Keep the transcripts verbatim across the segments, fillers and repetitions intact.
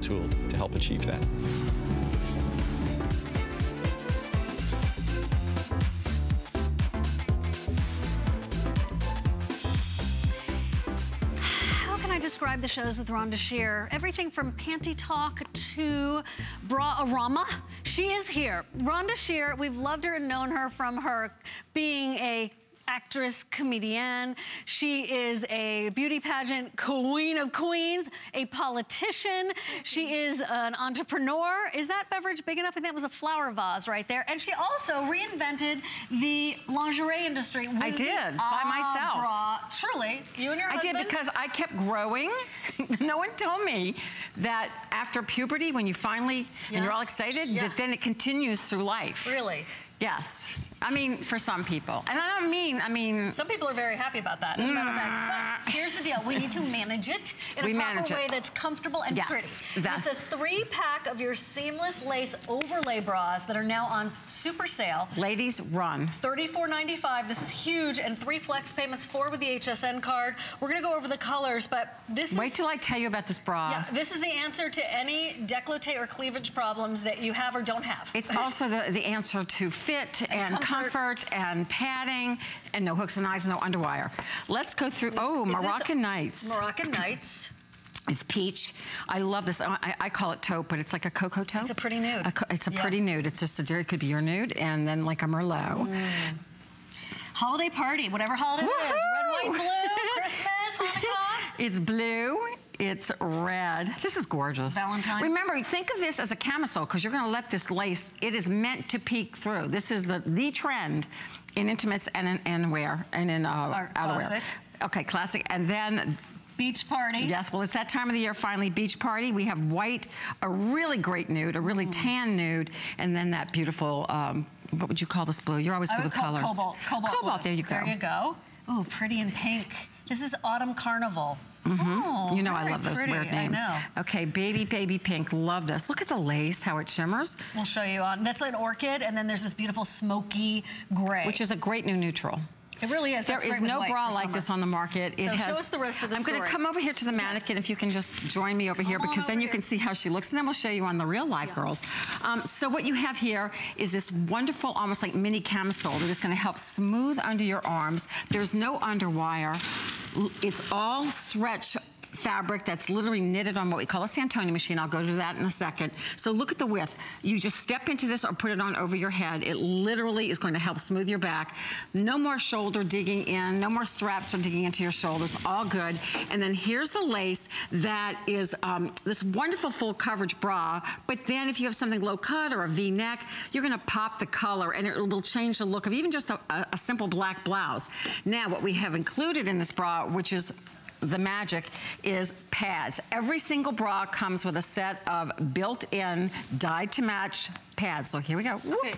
tool to help achieve that. How can I describe the shows with Rhonda Shear? Everything from panty talk to bra-arama. She is here. Rhonda Shear, we've loved her and known her from her being a actress, comedian. She is a beauty pageant queen of queens, a politician. She is an entrepreneur. Is that beverage big enough? I think that was a flower vase right there. And she also reinvented the lingerie industry. I did, by myself. Bra. Truly, you and your husband? I did, because I kept growing. No one told me that after puberty, when you finally, yeah. and you're all excited, yeah. that then it continues through life. Really? Yes. I mean, for some people. And I don't mean, I mean... Some people are very happy about that, as a matter of fact. But here's the deal. We need to manage it in we a proper manage way it. that's comfortable and yes, pretty. That's... It's a three-pack of your seamless lace overlay bras that are now on super sale. Ladies, run. thirty-four ninety-five. This is huge. And three flex payments, four with the H S N card. We're going to go over the colors, but this Wait is... Wait till I tell you about this bra. Yeah, this is the answer to any décolleté or cleavage problems that you have or don't have. It's also the, the answer to fit and, and comfort and padding and no hooks and eyes, no underwire. Let's go through, oh, Moroccan Nights. Moroccan Nights. It's peach. I love this. I, I call it taupe, but it's like a cocoa taupe. It's a pretty nude. A, it's a yeah. pretty nude. It's just a dairy, could be your nude, and then like a Merlot. Mm. Holiday party, whatever holiday it is. Red, white, blue, Christmas, Hanukkah. It's blue. It's red. This is gorgeous. Valentine's. Remember, think of this as a camisole, because you're going to let this lace, it is meant to peek through. This is the, the trend in intimates and in, and wear, and in uh, outerwear. Okay, classic. And then... Beach party. Yes, well, it's that time of the year, finally, beach party. We have white, a really great nude, a really mm. tan nude, and then that beautiful, um, what would you call this blue? You're always I good with colors. Cobalt. Cobalt, cobalt there you go. There you go. Ooh, pretty and pink. This is Autumn Carnival. Mm-hmm. Oh, you know I love those pretty. weird names. I know. Okay, baby, baby pink. Love this. Look at the lace, how it shimmers. We'll show you on. That's like an orchid, and then there's this beautiful smoky gray, which is a great new neutral. It really is. There That's is no bra like this on the market. It so has, show us the rest of the I'm story. going to come over here to the mannequin, if you can just join me over come here, because then you here. can see how she looks, and then we'll show you on the real life yeah. girls. Um, so what you have here is this wonderful, almost like mini camisole that is going to help smooth under your arms. There's no underwire. It's all stretch fabric that's literally knitted on what we call a Santoni machine. I'll go to that in a second. So look at the width. You just step into this or put it on over your head. It literally is going to help smooth your back. No more shoulder digging in. No more straps or digging into your shoulders. All good. And then here's the lace that is um, this wonderful full coverage bra. But then if you have something low cut or a V-neck, you're going to pop the color, and it will change the look of even just a, a simple black blouse. Now what we have included in this bra, which is the magic, is pads. Every single bra comes with a set of built-in dyed-to-match pads. So here we go. Okay.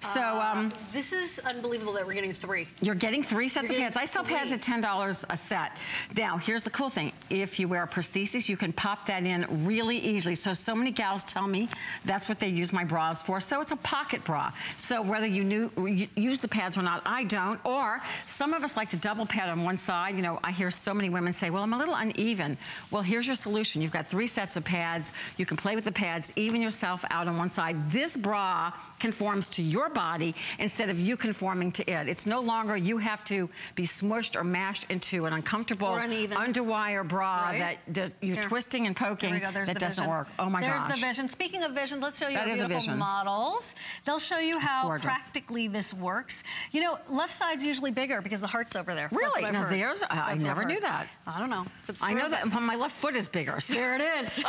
So uh, um, this is unbelievable that we're getting three. You're getting three sets you're of pads. I sell three. pads at ten dollars a set. Now, here's the cool thing. If you wear a prosthesis, you can pop that in really easily. So, so many gals tell me that's what they use my bras for. So it's a pocket bra. So whether you, knew, you use the pads or not, I don't. Or some of us like to double pad on one side. You know, I hear so many women say, well, I'm a little uneven. Well, here's your solution. You've got three sets of pads. You can play with the pads, even yourself out on one side. This bra conforms to your body instead of you conforming to it. It's no longer you have to be smushed or mashed into an uncomfortable underwire bra right? that, that you're Here. twisting and poking. That doesn't vision. work. Oh my There's gosh. There's the vision. Speaking of vision, let's show you that our beautiful models. They'll show you how practically this works. You know, left side's usually bigger because the heart's over there. Really? Now heard. there's, uh, I never knew that. I don't know. It's true. I know that my left foot is bigger. So. There it is.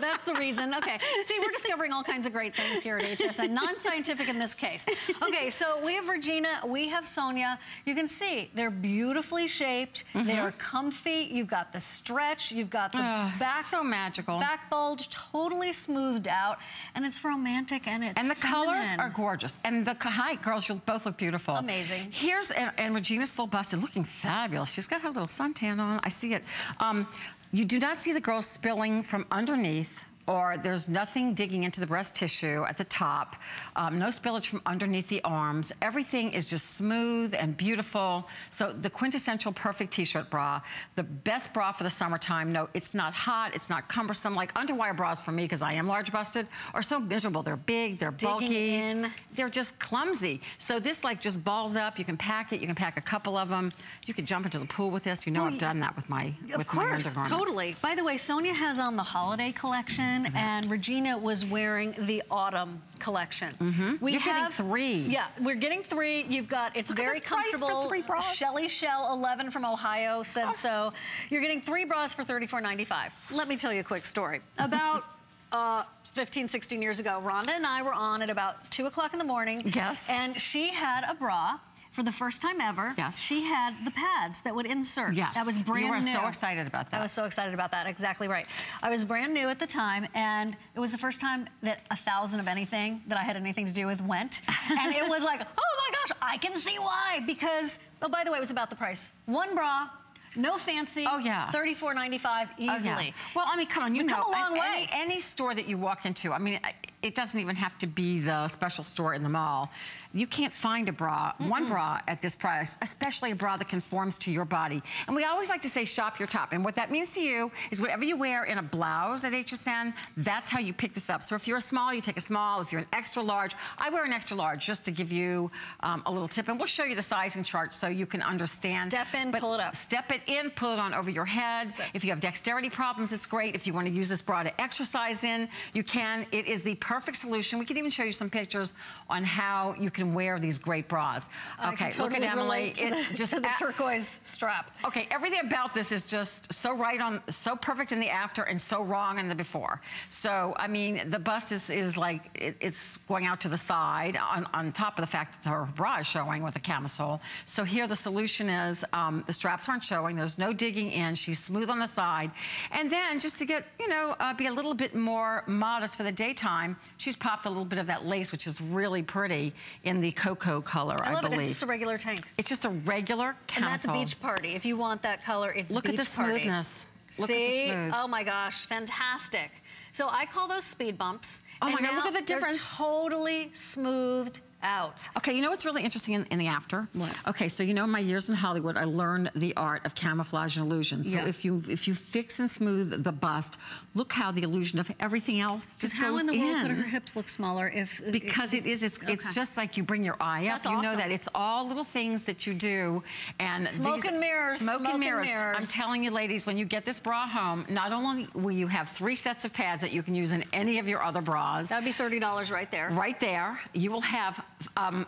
That's the reason. Okay. See, we're discovering all kinds of great things here at H S N. Non-scientific in this case. Okay, so we have Regina, we have Sonia. You can see they're beautifully shaped. Mm-hmm. They are comfy. You've got the stretch. You've got the oh, back, so magical back bulge, totally smoothed out, and it's romantic and it's and the feminine. colors are gorgeous. And the hi girls, you both look beautiful. Amazing. Here's and, and Regina's full busted, looking fabulous. She's got her little suntan on. I see it. Um, you do not see the girls spilling from underneath. or there's nothing digging into the breast tissue at the top, um, no spillage from underneath the arms. Everything is just smooth and beautiful. So the quintessential perfect t-shirt bra, the best bra for the summertime. No, it's not hot, it's not cumbersome. Like underwire bras for me, because I am large busted, are so miserable. They're big, they're digging bulky, in. They're just clumsy. So this like just balls up. You can pack it, you can pack a couple of them. You can jump into the pool with this. You know well, I've done that with my with course, my undergarments. Of course, totally. By the way, Sonia has on the holiday collection, mm-hmm. and Regina was wearing the autumn collection. Mm-hmm. We You're have getting three. Yeah, we're getting three. You've got it's Look very comfortable. Shelly Shell eleven from Ohio said oh. so. You're getting three bras for thirty-four ninety-five. Let me tell you a quick story about. uh, fifteen, sixteen years ago, Rhonda and I were on at about two o'clock in the morning. Yes. And she had a bra for the first time ever. Yes. She had the pads that would insert. Yes. That was brand new. You were new. so excited about that. I was so excited about that. Exactly right. I was brand new at the time, and it was the first time that a thousand of anything that I had anything to do with went. And it was like, oh my gosh, I can see why. Because, oh, by the way, it was about the price. One bra. No fancy. Oh yeah, thirty-four ninety-five easily. Oh, yeah. Well, I mean, come on, you know, come a long way. Any, any store that you walk into, I mean, it doesn't even have to be the special store in the mall. You can't find a bra, Mm-mm. one bra at this price, especially a bra that conforms to your body. And we always like to say shop your top. And what that means to you is whatever you wear in a blouse at H S N, that's how you pick this up. So if you're a small, you take a small. If you're an extra large, I wear an extra large just to give you um, a little tip. And we'll show you the sizing chart so you can understand. Step in, but pull it up. Step it in, pull it on over your head. If you have dexterity problems, it's great. If you want to use this bra to exercise in, you can. It is the perfect solution. We can even show you some pictures on how you can wear these great bras. Okay, totally look at Emily. To it the, just to the turquoise strap. Okay, everything about this is just so right on, so perfect in the after, and so wrong in the before. So I mean, the bust is is like it, it's going out to the side on on top of the fact that her bra is showing with a camisole. So here the solution is um, the straps aren't showing. There's no digging in. She's smooth on the side, and then just to get you know uh, be a little bit more modest for the daytime, she's popped a little bit of that lace, which is really pretty. In the cocoa color, I, love I believe. It. It's just a regular tank. It's just a regular camisole. And that's a beach party. If you want that color, it's Look beach at the smoothness. Party. Look See? at the smooth. Oh my gosh, fantastic. So I call those speed bumps. Oh and my God, look at the difference. Totally smoothed out. Okay, you know what's really interesting in, in the after? What? Okay, so you know in my years in Hollywood, I learned the art of camouflage and illusion. So yeah. if you if you fix and smooth the bust, look how the illusion of everything else just goes in. How in the world could her hips look smaller if... Because it, it is, it's, okay. it's just like you bring your eye up. That's you awesome. know that. It's all little things that you do. And Smoke these, and mirrors. Smoke, smoke and, mirrors. and mirrors. I'm telling you, ladies, when you get this bra home, not only will you have three sets of pads that you can use in any of your other bras. That'd be thirty dollars right there. Right there. You will have... Um,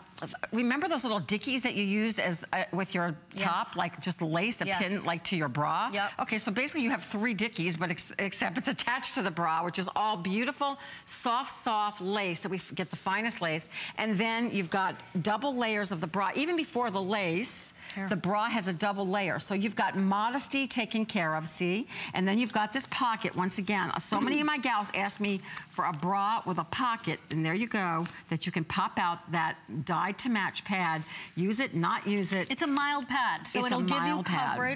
remember those little dickies that you used as uh, with your top, yes. like just lace a yes. pin like to your bra? Yep. Okay, so basically you have three dickies, but ex except it's attached to the bra, which is all beautiful, soft, soft lace that we get the finest lace. And then you've got double layers of the bra. Even before the lace, Here. the bra has a double layer. So you've got modesty taken care of, see? And then you've got this pocket. Once again, so many of my gals ask me for a bra with a pocket, and there you go, that you can pop out that dyed to match pad, use it, not use it. It's a mild pad, so it's it'll give you coverage.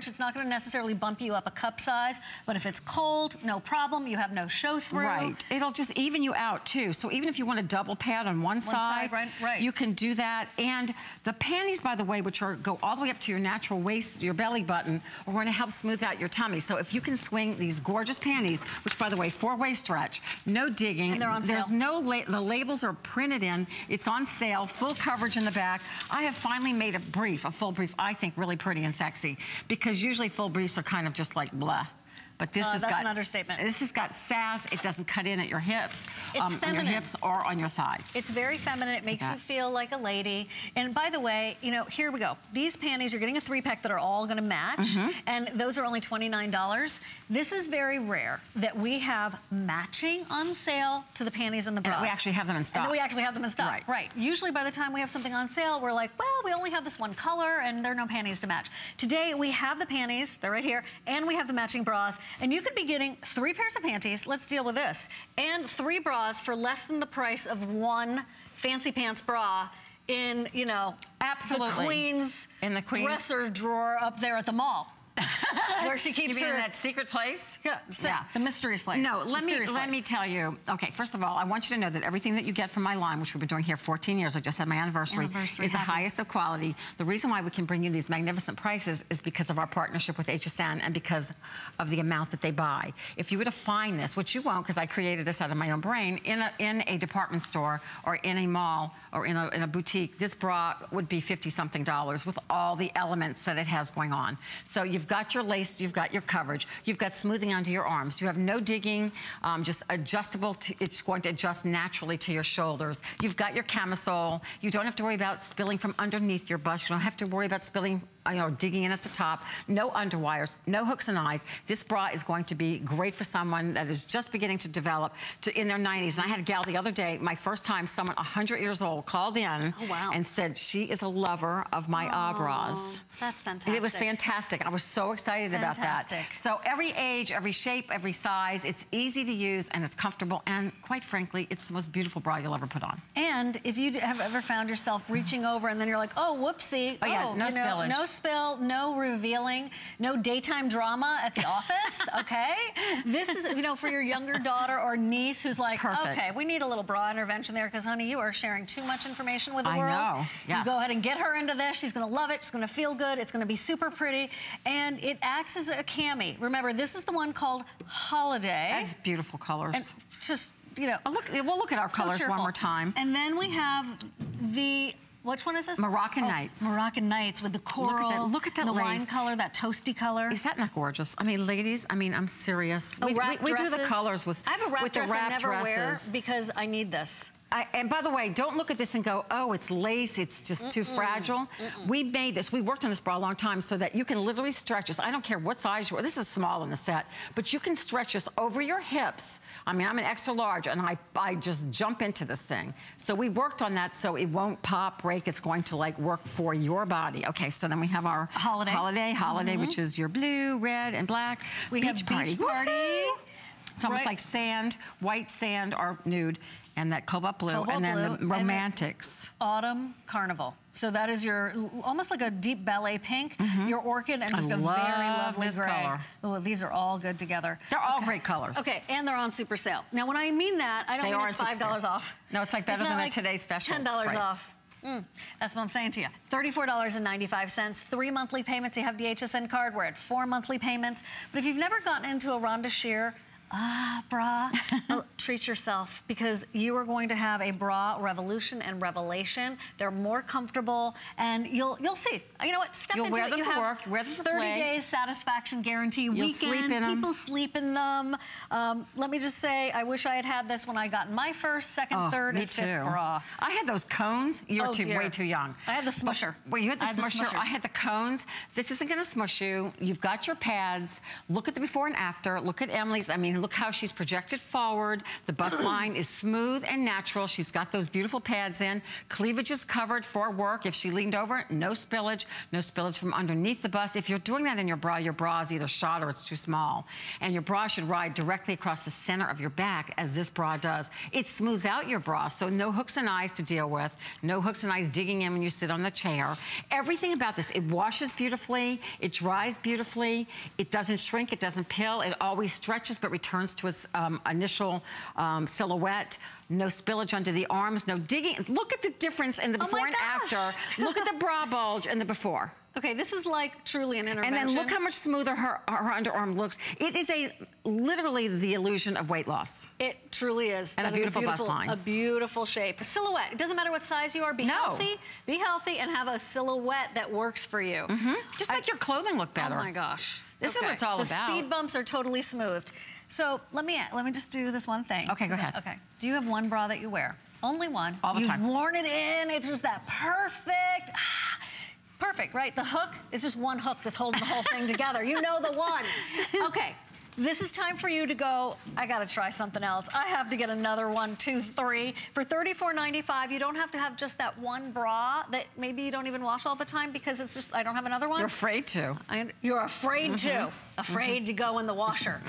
Pad. It's not gonna necessarily bump you up a cup size, but if it's cold, no problem, you have no show through. Right, it'll just even you out too. So even if you want a double pad on one, one side, side right, right. you can do that. And the panties, by the way, which are go all the way up to your natural waist, your belly button, are gonna help smooth out your tummy. So if you can swing these gorgeous panties, which by the way, four-way stretch, no digging. And they're on sale. There's no, la the labels are printed in, it's on sale, full coverage in the back. I have finally made a brief, a full brief, I think really pretty and sexy, because usually full briefs are kind of just like blah. But this uh, has that's got an understatement. This has got sass. It doesn't cut in at your hips, it's um, feminine. on your hips or on your thighs. It's very feminine. It makes you feel like a lady. And by the way, you know, here we go. These panties, you're getting a three pack that are all going to match, mm-hmm. and those are only twenty-nine dollars. This is very rare that we have matching on sale to the panties and the bras. And we actually have them in stock. And we actually have them in stock. Right. right. Usually, by the time we have something on sale, we're like, well, we only have this one color, and there are no panties to match. Today, we have the panties. They're right here, and we have the matching bras. And you could be getting three pairs of panties, let's deal with this, and three bras for less than the price of one fancy pants bra in, you know, Absolutely. the queen's, in the queen's dresser drawer up there at the mall. Where she keeps her in that secret place. Yeah, so yeah. The mysteries place. No, let mysterious me place. let me tell you. Okay, first of all, I want you to know that everything that you get from my line, which we've been doing here fourteen years, I just had my anniversary, anniversary is happy. the highest of quality. The reason why we can bring you these magnificent prices is because of our partnership with H S N and because of the amount that they buy. If you were to find this, which you won't, because I created this out of my own brain, in a in a department store or in a mall or in a in a boutique, this bra would be fifty something dollars with all the elements that it has going on. So you've got your lace, you've got your coverage, you've got smoothing onto your arms, you have no digging, um, just adjustable, to, it's going to adjust naturally to your shoulders. You've got your camisole, you don't have to worry about spilling from underneath your bust, you don't have to worry about spilling, you know, digging in at the top, no underwires, no hooks and eyes. This bra is going to be great for someone that is just beginning to develop to in their nineties. And I had a gal the other day, my first time, someone one hundred years old called in oh, wow. and said, she is a lover of my oh, bras. That's fantastic. It was fantastic. I was so excited fantastic. about that. So every age, every shape, every size, it's easy to use and it's comfortable. And quite frankly, it's the most beautiful bra you'll ever put on. And if you have ever found yourself reaching over and then you're like, oh, whoopsie. Oh, yeah, oh, no spillage. Know, no spill, no revealing, no daytime drama at the office, okay? This is, you know, for your younger daughter or niece who's like, okay, we need a little bra intervention there because, honey, you are sharing too much information with the I world. I know, yes. You go ahead and get her into this. She's going to love it. She's going to feel good. It's going to be super pretty. And it acts as a cami. Remember, this is the one called Holiday. That's beautiful colors. And just, you know. Oh, look, we'll look at our so colors cheerful. one more time. And then we have the... Which one is this? Moroccan oh, Nights. Moroccan Nights with the coral. Look at that, look at that the lace. wine color, that toasty color. Is that not gorgeous? I mean, ladies, I mean, I'm serious. Oh, we, we, we do the colors with I have a wrap dress I never dresses. wear because I need this. I, and by the way, don't look at this and go, oh, it's lace, it's just mm-mm, too fragile. Mm-mm. We made this, we worked on this bra a long time so that you can literally stretch this. I don't care what size you are, this is small in the set, but you can stretch this over your hips. I mean, I'm an extra large and I, I just jump into this thing. So we worked on that so it won't pop, break, it's going to like work for your body. Okay, so then we have our holiday, holiday, holiday mm-hmm. which is your blue, red, and black. We beach have party. beach party. Woo-hoo! It's almost right. like sand, white sand or nude. And that cobalt blue, cobalt and then blue, the romantics. Autumn carnival. So that is your, almost like a deep ballet pink, mm-hmm. your orchid, and just I a love very lovely this gray. Color. Oh, these are all good together. They're okay. all great colors. Okay, and they're on super sale. Now, when I mean that, I don't they mean it's five dollars off. No, it's like better it's than like today's special ten dollars off. Mm, that's what I'm saying to you. thirty-four ninety-five, three monthly payments. You have the H S N card. We're at four monthly payments. But if you've never gotten into a Rhonda Shear, Ah, bra, oh, treat yourself because you are going to have a bra revolution and revelation. They're more comfortable and you'll you'll see. You know what? Step you'll into wear it. Them you for have work. Wear them thirty days satisfaction guarantee you'll weekend. Sleep in People them. sleep in them. Um, let me just say, I wish I had had this when I got my first, second, oh, third, and too. fifth bra. I had those cones. You're oh, too, way too young. I had the smusher. Well, you had the I smusher. Had the I had the cones. This isn't going to smush you. You've got your pads. Look at the before and after. Look at Emily's. I mean. Look how she's projected forward. The bust line is smooth and natural. She's got those beautiful pads in. Cleavage is covered for work. If she leaned over, no spillage. No spillage from underneath the bust. If you're doing that in your bra, your bra is either shot or it's too small. And your bra should ride directly across the center of your back, as this bra does. It smooths out your bra, so no hooks and eyes to deal with. No hooks and eyes digging in when you sit on the chair. Everything about this, it washes beautifully. It dries beautifully. It doesn't shrink. It doesn't pill. It always stretches, but returns Returns to its um, initial um, silhouette. No spillage under the arms. No digging. Look at the difference in the before oh and after. Look at the bra bulge in the before. Okay, this is like truly an intervention. And then look how much smoother her, her underarm looks. It is a literally the illusion of weight loss. It truly is. And that a beautiful, beautiful bust line. A beautiful shape. A silhouette. It doesn't matter what size you are. Be no. healthy. Be healthy and have a silhouette that works for you. Mm-hmm. Just make I, your clothing look better. Oh my gosh. This okay. is what it's all the about. The speed bumps are totally smoothed. So let me let me just do this one thing. Okay, go ahead. Okay. Do you have one bra that you wear? Only one. All the You've time. You've worn it in. It's just that perfect. Ah, perfect, right? The hook is just one hook that's holding the whole thing together. You know the one. Okay. This is time for you to go, I gotta try something else. I have to get another one, two, three. For thirty-four ninety-five, you don't have to have just that one bra that maybe you don't even wash all the time because it's just, I don't have another one. You're afraid to. I, you're afraid mm-hmm. to. Afraid mm-hmm. to go in the washer.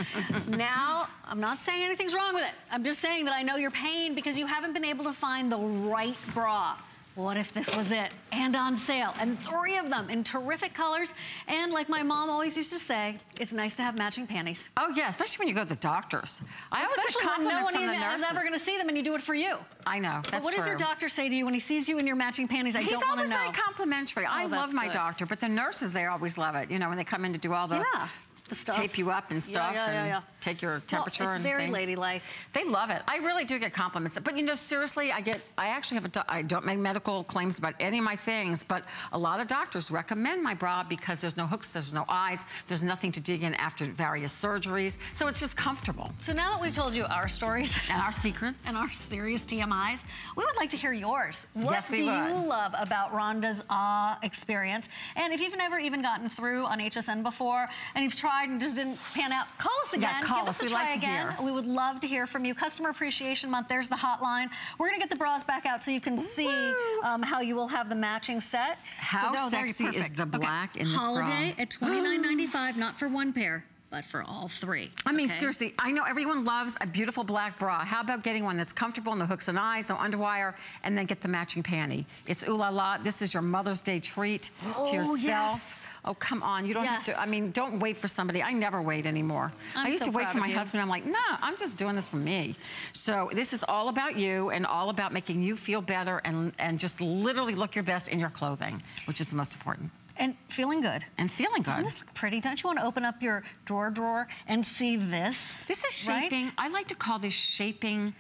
Now, I'm not saying anything's wrong with it. I'm just saying that I know your pain because you haven't been able to find the right bra. what if this was it? And on sale, and three of them in terrific colors. And like my mom always used to say, it's nice to have matching panties. Oh yeah, especially when you go to the doctors. I always get compliments from the nurses. Especially when no one is ever gonna see them and you do it for you. I know, that's true. But what does your doctor say to you when he sees you in your matching panties? I don't wanna know. He's always very complimentary. I love my doctor, but the nurses, they always love it. You know, when they come in to do all the... Yeah. The stuff. Tape you up and stuff, yeah, yeah, yeah, yeah. and take your temperature well, and things. It's very ladylike. They love it. I really do get compliments. But you know, seriously, I get, I actually have a, I don't make medical claims about any of my things, but a lot of doctors recommend my bra because there's no hooks, there's no eyes, there's nothing to dig in after various surgeries. So it's just comfortable. So now that we've told you our stories. And our secrets. And our serious T M Is, we would like to hear yours. What yes, we do would. you love about Rhonda's awe experience? And if you've never even gotten through on H S N before, and you've tried and just didn't pan out, call us again. Yeah, call Give us, us a try like again. We would love to hear from you. Customer Appreciation Month, there's the hotline. We're gonna get the bras back out so you can see um, how you will have the matching set. How so sexy is the black okay. in this Holiday bra. At twenty-nine ninety-five, oh. not for one pair, but for all three. I mean, okay? seriously, I know everyone loves a beautiful black bra. How about getting one that's comfortable, no hooks and eyes, no underwire, and then get the matching panty. It's ooh la la, this is your Mother's Day treat oh, to yourself. Yes. Oh, come on, you don't yes. have to, I mean, don't wait for somebody. I never wait anymore. I'm I used so to wait for my you. husband, I'm like, no, I'm just doing this for me. So this is all about you and all about making you feel better and, and just literally look your best in your clothing, which is the most important. And feeling good. And feeling good. Doesn't this look pretty? Don't you want to open up your drawer drawer and see this? This is shaping. Right? I like to call this shaping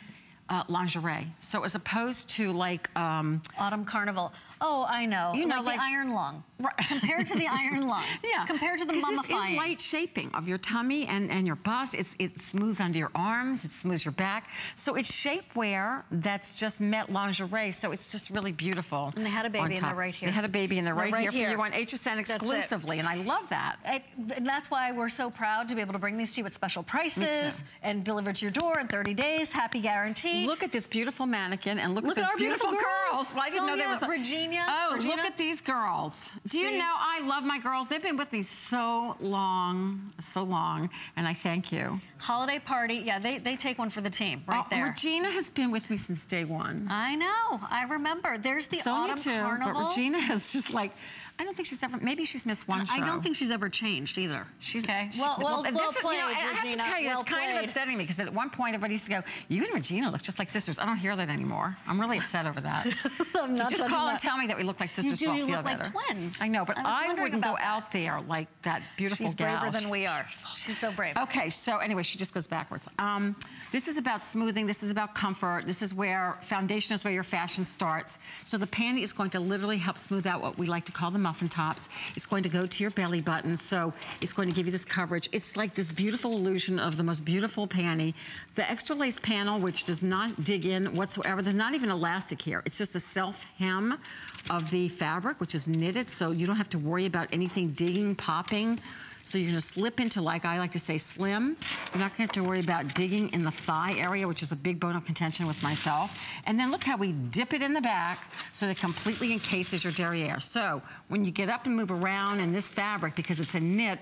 uh, lingerie. So as opposed to like... Um, Autumn Carnival. Oh, I know. You know, like, like the iron lung. Right. Compared to the iron lung. Yeah. Compared to the mummifying. This is light shaping of your tummy and, and your bust. It's, it smooths under your arms. It smooths your back. So it's shapewear that's just met lingerie. So it's just really beautiful. And they had a baby and they're right here. They had a baby and they're right, right here, here for you on H S N exclusively. And I love that. I, and that's why we're so proud to be able to bring these to you at special prices and delivered to your door in thirty days. Happy guarantee. Look at this beautiful mannequin and look, look at those beautiful, beautiful girls. girls. Well, I didn't so, know there yeah, was a... Virginia, oh, Virginia. Look at these girls. Do you See? know I love my girls? They've been with me so long, so long, and I thank you. Holiday party, yeah, they, they take one for the team right oh, there. Regina has been with me since day one. I know, I remember. There's the so Autumn too, Carnival. But Regina has just like, I don't think she's ever, maybe she's missed one and show. I don't think she's ever changed either. She's, okay. She, well, well, well, well is, played, you know, Regina. I have to tell you, well it's kind played. of upsetting me because at one point everybody used to go, you and Regina look just like sisters. I don't hear that anymore. I'm really upset over that. I'm so not just call that. and tell me that we look like sisters so I'll feel better. You look like twins. I know, but I, I wouldn't go that. out there like that beautiful she's gal. She's braver than we are. She's so brave. Okay, so anyway, she just goes backwards. Um, this is about smoothing. This is about comfort. This is where foundation is where your fashion starts. So the panty is going to literally help smooth out what we like to call the muffin tops. It's going to go to your belly button, so it's going to give you this coverage. It's like this beautiful illusion of the most beautiful panty. The extra lace panel, which does not dig in whatsoever. There's not even elastic here. It's just a self-hem of the fabric, which is knitted, so you don't have to worry about anything digging, popping. So you're gonna slip into, like I like to say, slim. You're not gonna have to worry about digging in the thigh area, which is a big bone of contention with myself. And then look how we dip it in the back so that it completely encases your derriere. So when you get up and move around in this fabric, because it's a knit,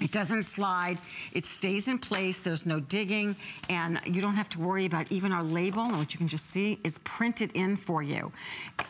it doesn't slide, it stays in place, there's no digging, and you don't have to worry about even our label, which you can just see is printed in for you.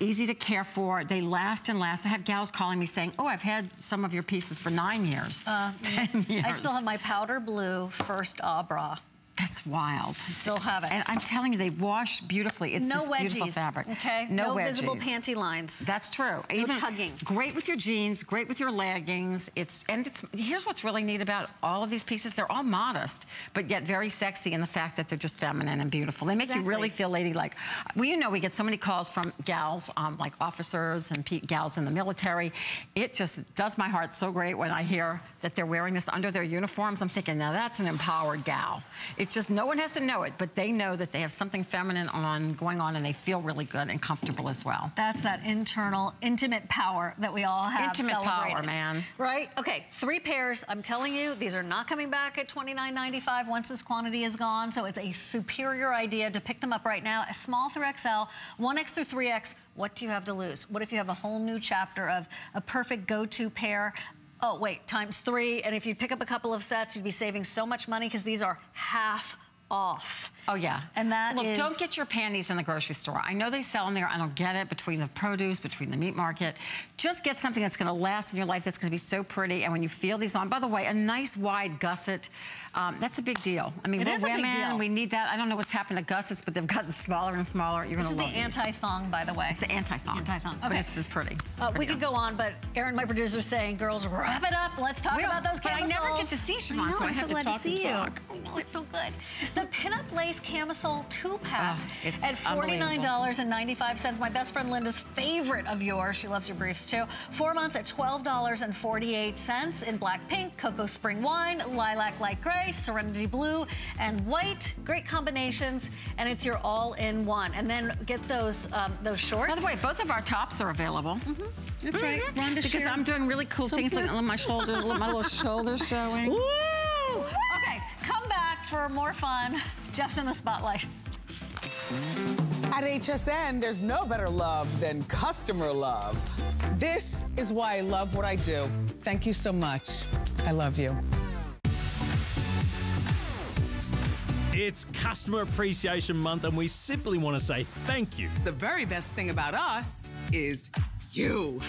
Easy to care for, they last and last. I have gals calling me saying, oh, I've had some of your pieces for nine years, uh, ten years. I still have my powder blue first awe bra. That's wild. Still have it. And I'm telling you, they wash beautifully. It's no wedgies, beautiful fabric. Okay? No, no wedgies. No visible panty lines. That's true. No Even tugging. Great with your jeans, great with your leggings. It's and it's here's what's really neat about all of these pieces. They're all modest, but yet very sexy in the fact that they're just feminine and beautiful. They make exactly. you really feel ladylike. Well, you know, we get so many calls from gals, um, like officers and pe gals in the military. It just does my heart so great when I hear that they're wearing this under their uniforms. I'm thinking, now that's an empowered gal. It It's just no one has to know it, but they know that they have something feminine on going on and they feel really good and comfortable as well. That's that internal, intimate power that we all have Intimate power, man. Right? Okay, three pairs. I'm telling you, these are not coming back at twenty-nine ninety-five once this quantity is gone, so it's a superior idea to pick them up right now. A small through X L, one X through three X, what do you have to lose? What if you have a whole new chapter of a perfect go-to pair? Oh, wait, times three. And if you pick up a couple of sets, you'd be saving so much money because these are half off. Oh yeah. And that Look, is... don't get your panties in the grocery store. I know they sell them there. I don't get it between the produce, between the meat market. Just get something that's going to last in your life, that's going to be so pretty. And when you feel these on, by the way, a nice wide gusset, um, that's a big deal. I mean, it we're is women, a big deal. We need that. I don't know what's happened to gussets, but they've gotten smaller and smaller. You're going to love these. This is the anti-thong, by the way. It's the anti-thong. Anti-thong. Okay. But this is pretty. Uh, we could go on, but Erin, my producer, is saying, girls, wrap it up. Let's talk we about those camisoles. I never get to see Shivan, I know, so I have so to talk to you. Talk. I know, it's so good. The pinup lace camisole two-pack oh, at forty-nine ninety-five. My best friend Linda's favorite of yours. She loves your briefs too. Four months at twelve forty-eight in black, pink, cocoa spring wine, lilac light gray, serenity blue, and white. Great combinations, and it's your all-in-one. And then get those um, those shorts. By the way, both of our tops are available. Mm-hmm. That's right, Rhonda Shear. Because I'm doing really cool things. Look at my shoulder, my little shoulder showing. Woo! Okay, come back for more fun. Jeff's in the spotlight. At H S N, there's no better love than customer love. This is why I love what I do. Thank you so much. I love you. It's Customer Appreciation Month, and we simply want to say thank you. The very best thing about us is you.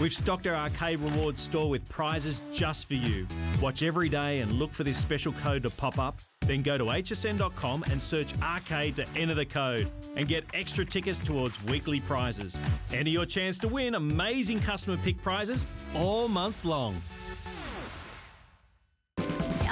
We've stocked our Arcade Rewards store with prizes just for you. Watch every day and look for this special code to pop up. Then go to H S N dot com and search Arcade to enter the code and get extra tickets towards weekly prizes. Enter your chance to win amazing customer pick prizes all month long.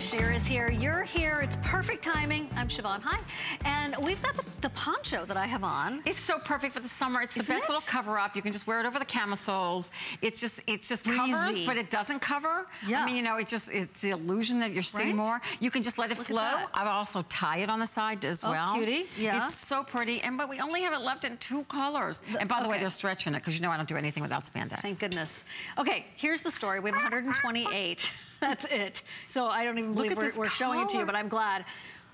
Shear is here. You're here. It's perfect timing. I'm Shivan. Hi. And we've got the, the poncho that I have on. It's so perfect for the summer. It's Isn't the best it? little cover-up. You can just wear it over the camisoles. It just it just Breezy. covers, but it doesn't cover. Yeah. I mean, you know, it just it's the illusion that you're seeing right? more. You can just let it Look flow. I also tie it on the side as oh, well. Cutie. Yeah. It's so pretty. And but we only have it left in two colors. The, and by the okay. way, they're stretching it because you know I don't do anything without spandex. Thank goodness. Okay, here's the story. We have one hundred twenty-eight. That's it. So I don't even believe we're, we're showing it to you, but I'm glad.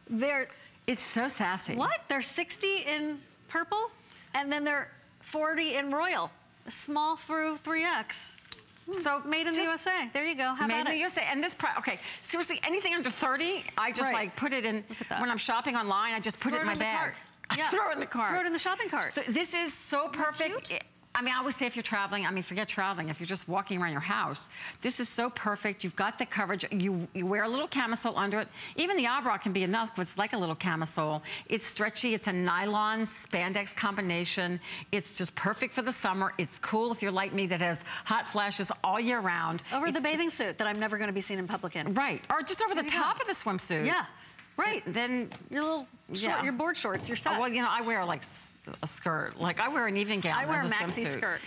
They're, it's so sassy. What? They're sixty in purple, and then they're forty in royal. Small through three X. So made in the U S A. There you go. How about it? Made in the U S A. And this price, okay, seriously, anything under thirty, I just like put it in, when I'm shopping online, I just put it in my bag. Yeah. Throw it in the cart. Throw it in the shopping cart. So this is so perfect. I mean, I always say if you're traveling, I mean, forget traveling. If you're just walking around your house, this is so perfect. You've got the coverage. You, you wear a little camisole under it. Even the abra can be enough, but it's like a little camisole. It's stretchy. It's a nylon spandex combination. It's just perfect for the summer. It's cool if you're like me that has hot flashes all year round. Over it's the bathing suit that I'm never going to be seen in public in. Right. Or just over there the top go. of the swimsuit. Yeah. Right. And then your little short, yeah. your board shorts, your set. Oh, well, you know, I wear like a skirt. Like I wear an evening gown. I wear a maxi skirt.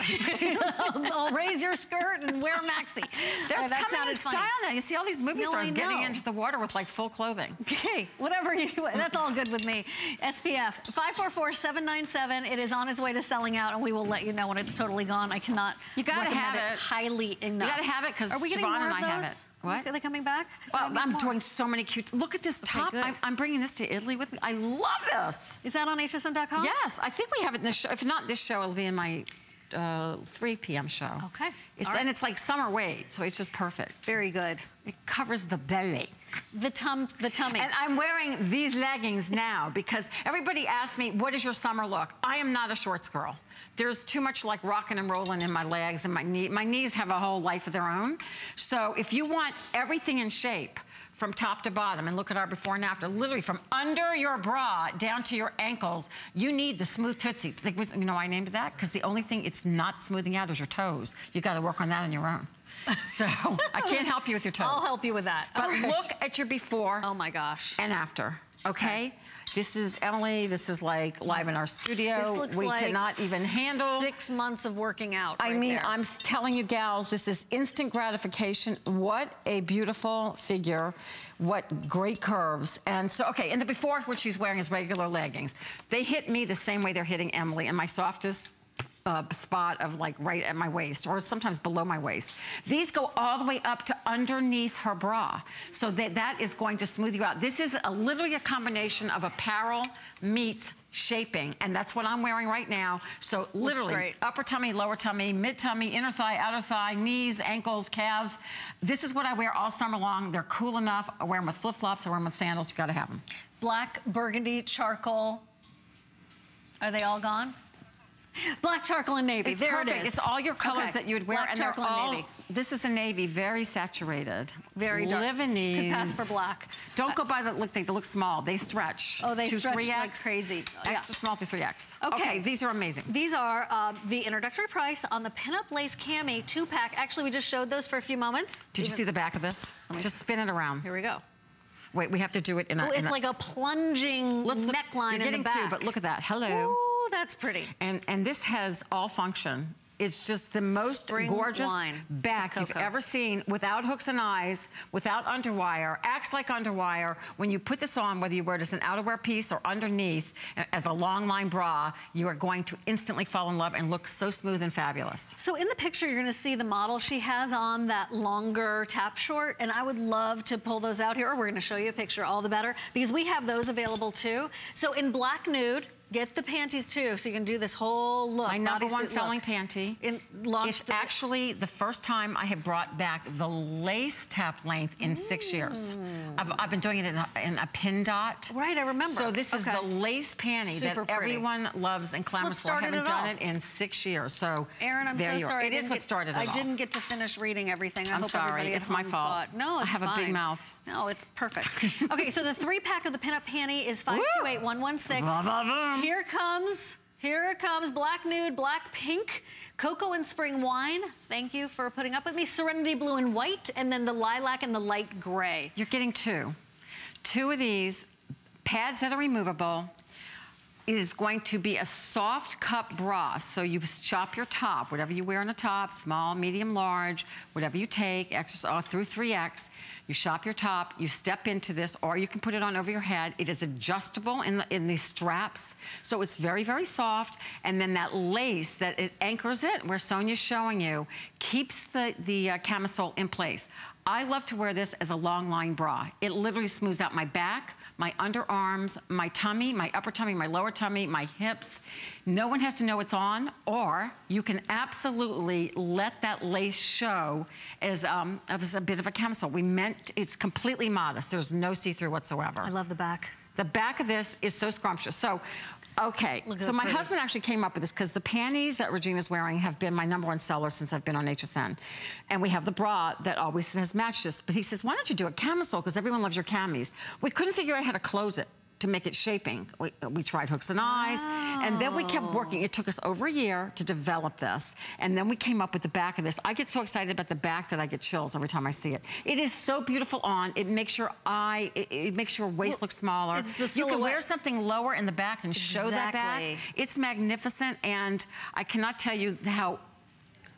I'll, I'll raise your skirt and wear maxi. That's oh, coming out in style now. You see all these movie no, stars getting into the water with like full clothing. Okay, whatever you. That's all good with me. S P F five four four seven nine seven. It is on its way to selling out, and we will let you know when it's totally gone. I cannot. You gotta have it. it highly enough. You gotta have it because Siobhan and I have it. What? Are they coming back? Well, I'm more. doing so many cute... Look at this top. Okay, I'm, I'm bringing this to Italy with me. I love this. Is that on H S N dot com? Yes. I think we have it in this show. If not this show, it'll be in my uh, three P M show. Okay. It's, right. And it's like summer weight, so it's just perfect. Very good. It covers the belly. The, tum the tummy. And I'm wearing these leggings now because everybody asked me, what is your summer look? I am not a shorts girl. There's too much like rocking and rolling in my legs and my knee. My knees have a whole life of their own. So if you want everything in shape from top to bottom, and look at our before and after, literally from under your bra down to your ankles, you need the smooth tootsie. You know why I named it that? Because the only thing it's not smoothing out is your toes. You got to work on that on your own. So I can't help you with your toes. I'll help you with that. But right. Look at your before. Oh my gosh. And after. Okay? Okay. This is Emily. This is like live in our studio. This looks we like cannot even handle six months of working out. Right I mean, there. I'm telling you, gals, this is instant gratification. What a beautiful figure. What great curves. And so, okay, and the before, what she's wearing is regular leggings. They hit me the same way they're hitting Emily in my softest Uh, spot of like right at my waist or sometimes below my waist. These go all the way up to underneath her bra. So that, that is going to smooth you out. This is a literally a combination of apparel meets shaping, and that's what I'm wearing right now. So literally upper tummy, lower tummy, mid tummy, inner thigh, outer thigh, knees, ankles, calves. This is what I wear all summer long. They're cool enough. I wear them with flip-flops. I wear them with sandals. You gotta have them. Black, burgundy, charcoal. Are they all gone? Black, charcoal, and navy. It's there perfect. It is. It's all your colors okay. that you would wear. Black, and charcoal, all, and navy. This is a navy, very saturated. Very dark. Lebanese. Could pass for black. Don't uh, go by the look thing. They look small. They stretch. Oh, they stretch three X, like crazy. Extra yeah. small to three X. Okay. Okay, these are amazing. These are uh, the introductory price on the Pinup Lace Cami two-pack. Actually, we just showed those for a few moments. Did Even you see the back of this? Just see. Spin it around. Here we go. Wait, we have to do it in a... Oh, it's in like a, a plunging let's look, neckline you're in the back. Two, but look at that. Hello. Ooh. Oh, that's pretty. And and this has all function. It's just the most Spring gorgeous line. back you've ever seen, without hooks and eyes, without underwire, acts like underwire. When you put this on, whether you wear it as an outerwear piece or underneath, as a long line bra, you are going to instantly fall in love and look so smooth and fabulous. So in the picture, you're gonna see the model. She has on that longer tap short, and I would love to pull those out here, or we're gonna show you a picture, all the better, because we have those available too. So in black nude, get the panties too, so you can do this whole look. My number one selling look. panty. In, it's the... actually the first time I have brought back the lace tap length in mm. six years. I've, I've been doing it in a, in a pin dot. Right, I remember. So this okay. is the lace panty Super that pretty. everyone loves and clamors for. I haven't done all. it in six years. So Erin, I'm so sorry. It I is what get, started it I all. didn't get to finish reading everything. I I'm hope sorry. It's my fault. It. No, it's I have fine. a big mouth. No, it's perfect. Okay, so the three pack of the Pinup Panty is five two eight one one six. Blah, blah, blah. Here comes, here comes black nude, black pink, cocoa and spring wine. Thank you for putting up with me. Serenity blue and white, and then the lilac and the light gray. You're getting two. Two of these pads that are removable. It is going to be a soft cup bra, so you shop your top, whatever you wear on a top, small, medium, large, whatever you take, exercise through three X. You shop your top, you step into this, or you can put it on over your head. It is adjustable in the, in these straps, so it's very, very soft. And then that lace that it anchors it, where Sonia's showing you, keeps the, the uh, camisole in place. I love to wear this as a long line bra. It literally smooths out my back, my underarms, my tummy, my upper tummy, my lower tummy, my hips. No one has to know it's on, or you can absolutely let that lace show as, um, as a bit of a camisole. We meant it's completely modest. There's no see-through whatsoever. I love the back. The back of this is so scrumptious. So, okay, so my pretty. husband actually came up with this because the panties that Regina's wearing have been my number one seller since I've been on H S N. And we have the bra that always has matched this. But he says, why don't you do a camisole, because everyone loves your camis. We couldn't figure out how to close it to make it shaping. We, we tried hooks and eyes, oh. and then we kept working. It took us over a year to develop this, and then we came up with the back of this. I get so excited about the back that I get chills every time I see it. It is so beautiful on. It makes your eye, it, it makes your waist well, look smaller. It's the silhouette. You can wear something lower in the back and show exactly. that back. It's magnificent, and I cannot tell you how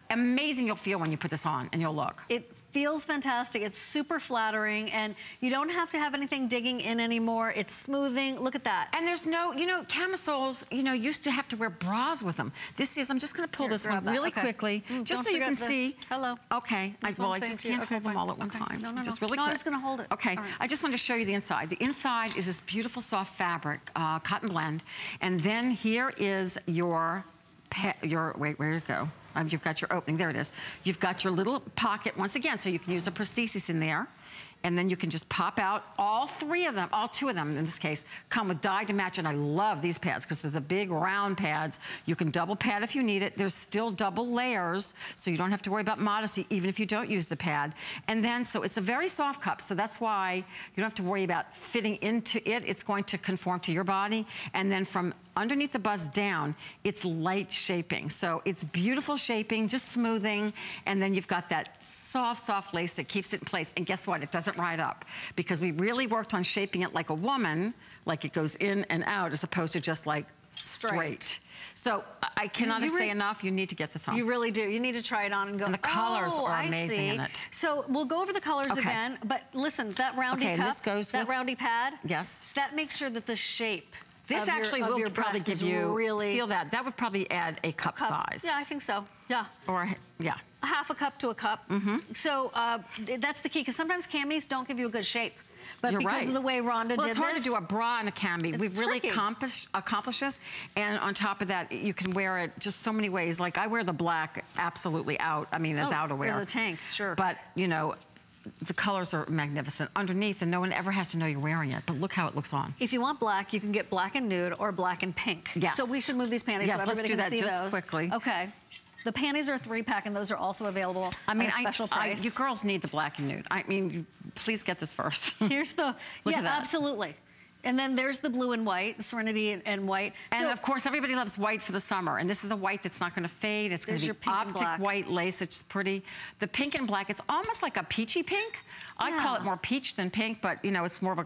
amazing you'll feel when you put this on, and you'll look. It feels fantastic. It's super flattering, and you don't have to have anything digging in anymore. It's smoothing. Look at that. And there's no, you know, camisoles, you know, used to have to wear bras with them. This is, I'm just going to pull Here, this one really that. quickly, okay. just don't so you can this. see. Hello. Okay. I, well, I just can't okay, hold fine. them all at one okay. time. No, no, no. Just really no, quick. No, I'm just going to hold it. Okay. Right. I just want to show you the inside. The inside is this beautiful soft fabric, uh, cotton blend, and then here is your Your, wait, where did it go? Um, you've got your opening. There it is. You've got your little pocket once again, so you can use a prosthesis in there. and then you can just pop out all three of them, all two of them in this case, come with dye to match. And I love these pads because they're the big round pads. You can double pad if you need it. There's still double layers, so you don't have to worry about modesty even if you don't use the pad. And then, so it's a very soft cup, so that's why you don't have to worry about fitting into it. It's going to conform to your body. And then from underneath the bust down, it's light shaping. So it's beautiful shaping, just smoothing, and then you've got that soft, soft lace that keeps it in place. And guess what? It doesn't ride up because we really worked on shaping it like a woman, like it goes in and out as opposed to just like straight. straight. So I cannot say enough. You need to get this home. You really do. You need to try it on and go. And the colors oh, are amazing I see. in it. So we'll go over the colors okay. again. But listen, that roundy okay, cup, this goes that with, roundy pad. Yes. That makes sure that the shape. This actually your, will probably give you really feel that. That would probably add a cup, cup size. Yeah, I think so. Yeah. Or yeah. A half a cup to a cup. Mm-hmm. So uh, that's the key because sometimes camis don't give you a good shape. But You're because right. of the way Rhonda did this. Well, it's hard this, to do a bra and a cami. We've really accomplished this. And on top of that, you can wear it just so many ways. Like I wear the black absolutely out. I mean, as oh, outerwear. As a tank, sure. But, you know, the colors are magnificent underneath, and no one ever has to know you're wearing it. But look how it looks on. If you want black, you can get black and nude or black and pink. Yes. So we should move these panties yes, so everybody can see those. Yes, let's do that just quickly. Okay. The panties are a three-pack, and those are also available I mean, at a special I, price. I, you girls need the black and nude. I mean, please get this first. Here's the... yeah, absolutely. And then there's the blue and white, Serenity and, and white. And so, of course, everybody loves white for the summer. And this is a white that's not going to fade. It's going to be optic white lace. It's pretty. The pink and black, it's almost like a peachy pink. Yeah. I call it more peach than pink, but, you know, it's more of a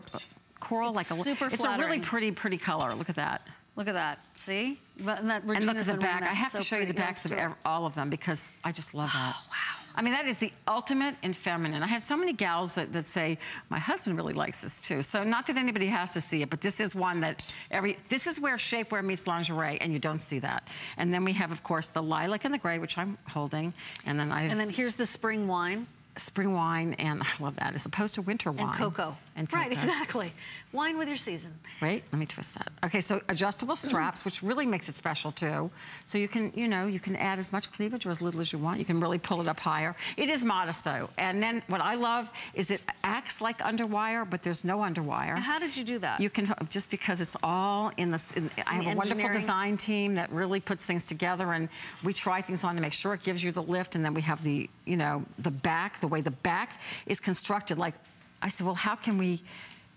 coral. It's like a, super It's flattering. a really pretty, pretty color. Look at that. Look at that. See? But, and, that and look at the back. I have so to show pretty. you the backs yeah, of all of them because I just love that. Oh, wow. I mean, that is the ultimate in feminine. I have so many gals that, that say, my husband really likes this too. So not that anybody has to see it, but this is one that every, this is where shapewear meets lingerie and you don't see that. And then we have, of course, the lilac and the gray, which I'm holding. And then I And then here's the spring wine. Spring wine, and I love that, as opposed to winter wine. And cocoa. And cocoa. Right, exactly. Wine with your season. Right, let me twist that. Okay, so adjustable straps, mm. which really makes it special too. So you can, you know, you can add as much cleavage or as little as you want. You can really pull it up higher. It is modest though. And then what I love is it acts like underwire, but there's no underwire. And how did you do that? You can, just because it's all in the, in, I have a wonderful design team that really puts things together, and we try things on to make sure it gives you the lift, and then we have the, you know, the back, the way the back is constructed. Like I said, well, how can we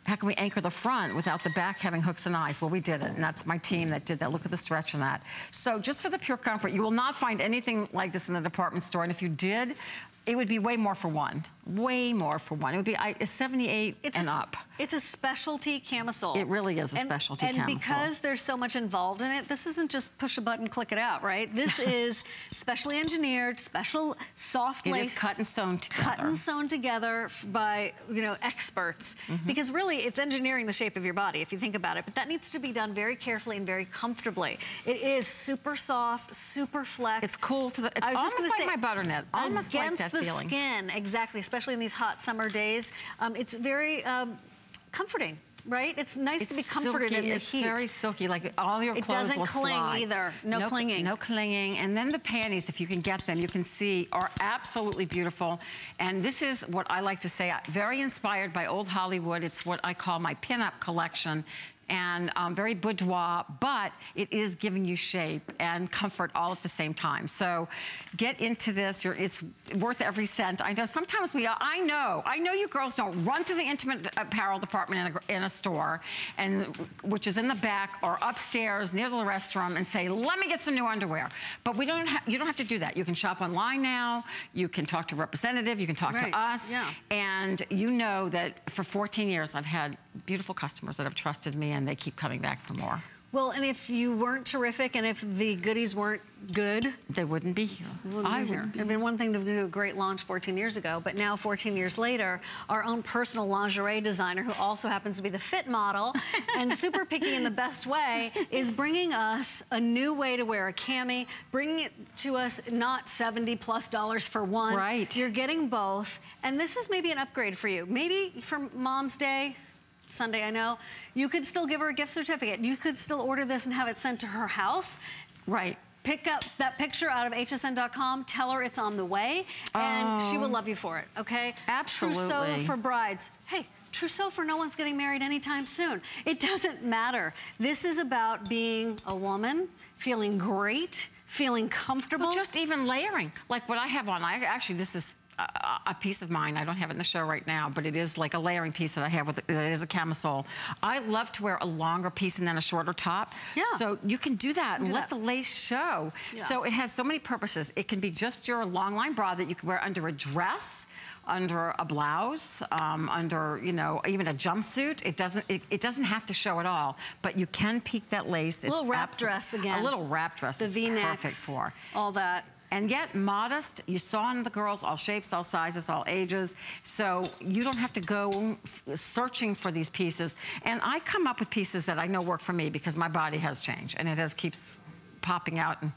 how can we anchor the front without the back having hooks and eyes? Well, we did it, and that's my team that did that. Look at the stretch on that. So just for the pure comfort, you will not find anything like this in the department store, and if you did, it would be way more for one. Way more for one. It would be I, seventy-eight it's and a, up. It's a specialty camisole. It really is a and, specialty and camisole. And because there's so much involved in it, this isn't just push a button, click it out, right? This is specially engineered, special soft lace. It is cut and sewn together. Cut and sewn together by, you know, experts. Mm-hmm. Because really, it's engineering the shape of your body, if you think about it. But that needs to be done very carefully and very comfortably. It is super soft, super flex. It's cool to the... It's I was almost just like say, my butter knit. Almost like that. The feeling. skin, exactly, especially in these hot summer days. Um, it's very um, comforting, right? It's nice it's to be comforted silky. in the it's heat. It's very silky, like all your it clothes will It doesn't cling slide. either, no, no clinging. No clinging, and then the panties, if you can get them, you can see, are absolutely beautiful. And this is what I like to say, very inspired by old Hollywood. It's what I call my pinup collection. And um, very boudoir, but it is giving you shape and comfort all at the same time. So get into this. You're, it's worth every cent. I know sometimes we, I know, I know you girls don't run to the intimate apparel department in a, in a store, and which is in the back or upstairs near the restroom, and say, let me get some new underwear. But we don't. You don't have to do that. You can shop online now. You can talk to a representative. You can talk right. to us. Yeah. And you know that for fourteen years, I've had beautiful customers that have trusted me, and And they keep coming back for more. Well, and if you weren't terrific, and if the goodies weren't good, they wouldn't be here. Wouldn't I be here. Wouldn't be. I mean, one thing to do a great launch fourteen years ago, but now fourteen years later, our own personal lingerie designer, who also happens to be the fit model and super picky in the best way, is bringing us a new way to wear a cami, bringing it to us not seventy plus dollars for one. Right. You're getting both, and this is maybe an upgrade for you. Maybe from Mom's Day. Sunday, I know, you could still give her a gift certificate. You could still order this and have it sent to her house. Right. Pick up that picture out of H S N dot com. Tell her it's on the way, and oh, she will love you for it, okay? Absolutely. Trousseau for brides. Hey, trousseau for no one's getting married anytime soon. It doesn't matter. This is about being a woman, feeling great, feeling comfortable. Well, just even layering. Like what I have on, I actually, this is a piece of mine. I don't have it in the show right now, but it is like a layering piece that I have with it. It is a camisole. I love to wear a longer piece and then a shorter top. Yeah. So you can do that and do let that. the lace show. Yeah. So it has so many purposes. It can be just your long line bra that you can wear under a dress, under a blouse, um, under, you know, even a jumpsuit. It doesn't it, it doesn't have to show at all, but you can peek that lace. A little wrap dress again. A little wrap dress. The V-necks. Perfect for all that. And yet modest. You saw in the girls, all shapes, all sizes, all ages. So you don't have to go searching for these pieces. And I come up with pieces that I know work for me because my body has changed and it has keeps popping out and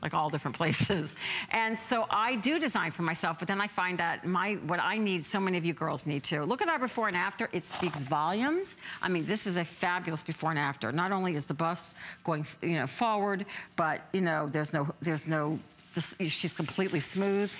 like all different places. And so I do design for myself, but then I find that my what I need, so many of you girls need to. Look at our before and after. It speaks volumes. I mean, this is a fabulous before and after. Not only is the bust going, you know, forward, but you know, there's no, there's no, this, she's completely smooth.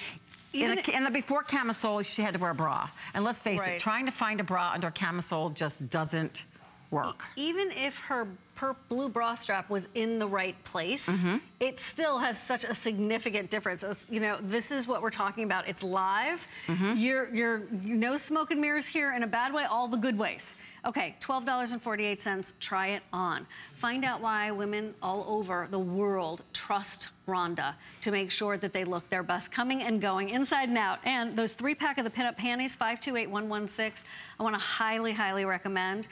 In, a, in the before camisole, she had to wear a bra. And let's face right. it, trying to find a bra under a camisole just doesn't work. Even if her her blue bra strap was in the right place, mm-hmm. it still has such a significant difference. It's, you know, this is what we're talking about. It's live. Mm-hmm. You're, you're, no smoke and mirrors here in a bad way, all the good ways. Okay, twelve forty-eight, try it on. Find out why women all over the world trust Rhonda to make sure that they look their best coming and going, inside and out. And those three pack of the pinup panties, five two eight, one one six, I wanna highly, highly recommend.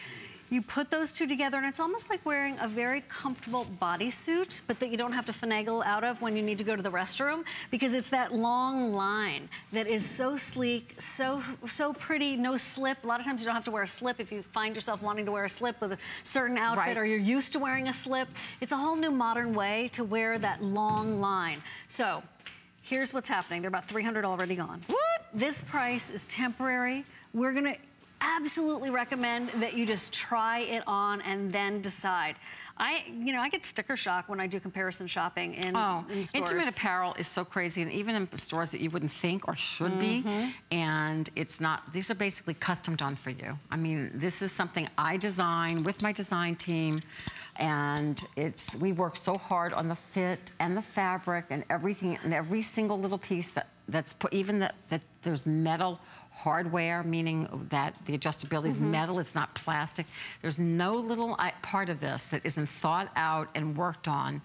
You put those two together and it's almost like wearing a very comfortable bodysuit, but that you don't have to finagle out of when you need to go to the restroom, because it's that long line that is so sleek, so so pretty, no slip. A lot of times you don't have to wear a slip if you find yourself wanting to wear a slip with a certain outfit, right. or you're used to wearing a slip. It's a whole new modern way to wear that long line. So here's what's happening. They're about three hundred already gone. What? This price is temporary. We're gonna absolutely recommend that you just try it on and then decide. I, you know, I get sticker shock when I do comparison shopping in, oh, in stores. Intimate apparel is so crazy, and even in stores that you wouldn't think or should mm-hmm. be, and it's not, these are basically custom done for you. I mean, this is something I design with my design team, and it's, we work so hard on the fit and the fabric and everything, and every single little piece that, that's put, even that that there's metal hardware, meaning that the adjustability is mm-hmm. metal, it's not plastic. There's no little part of this that isn't thought out and worked on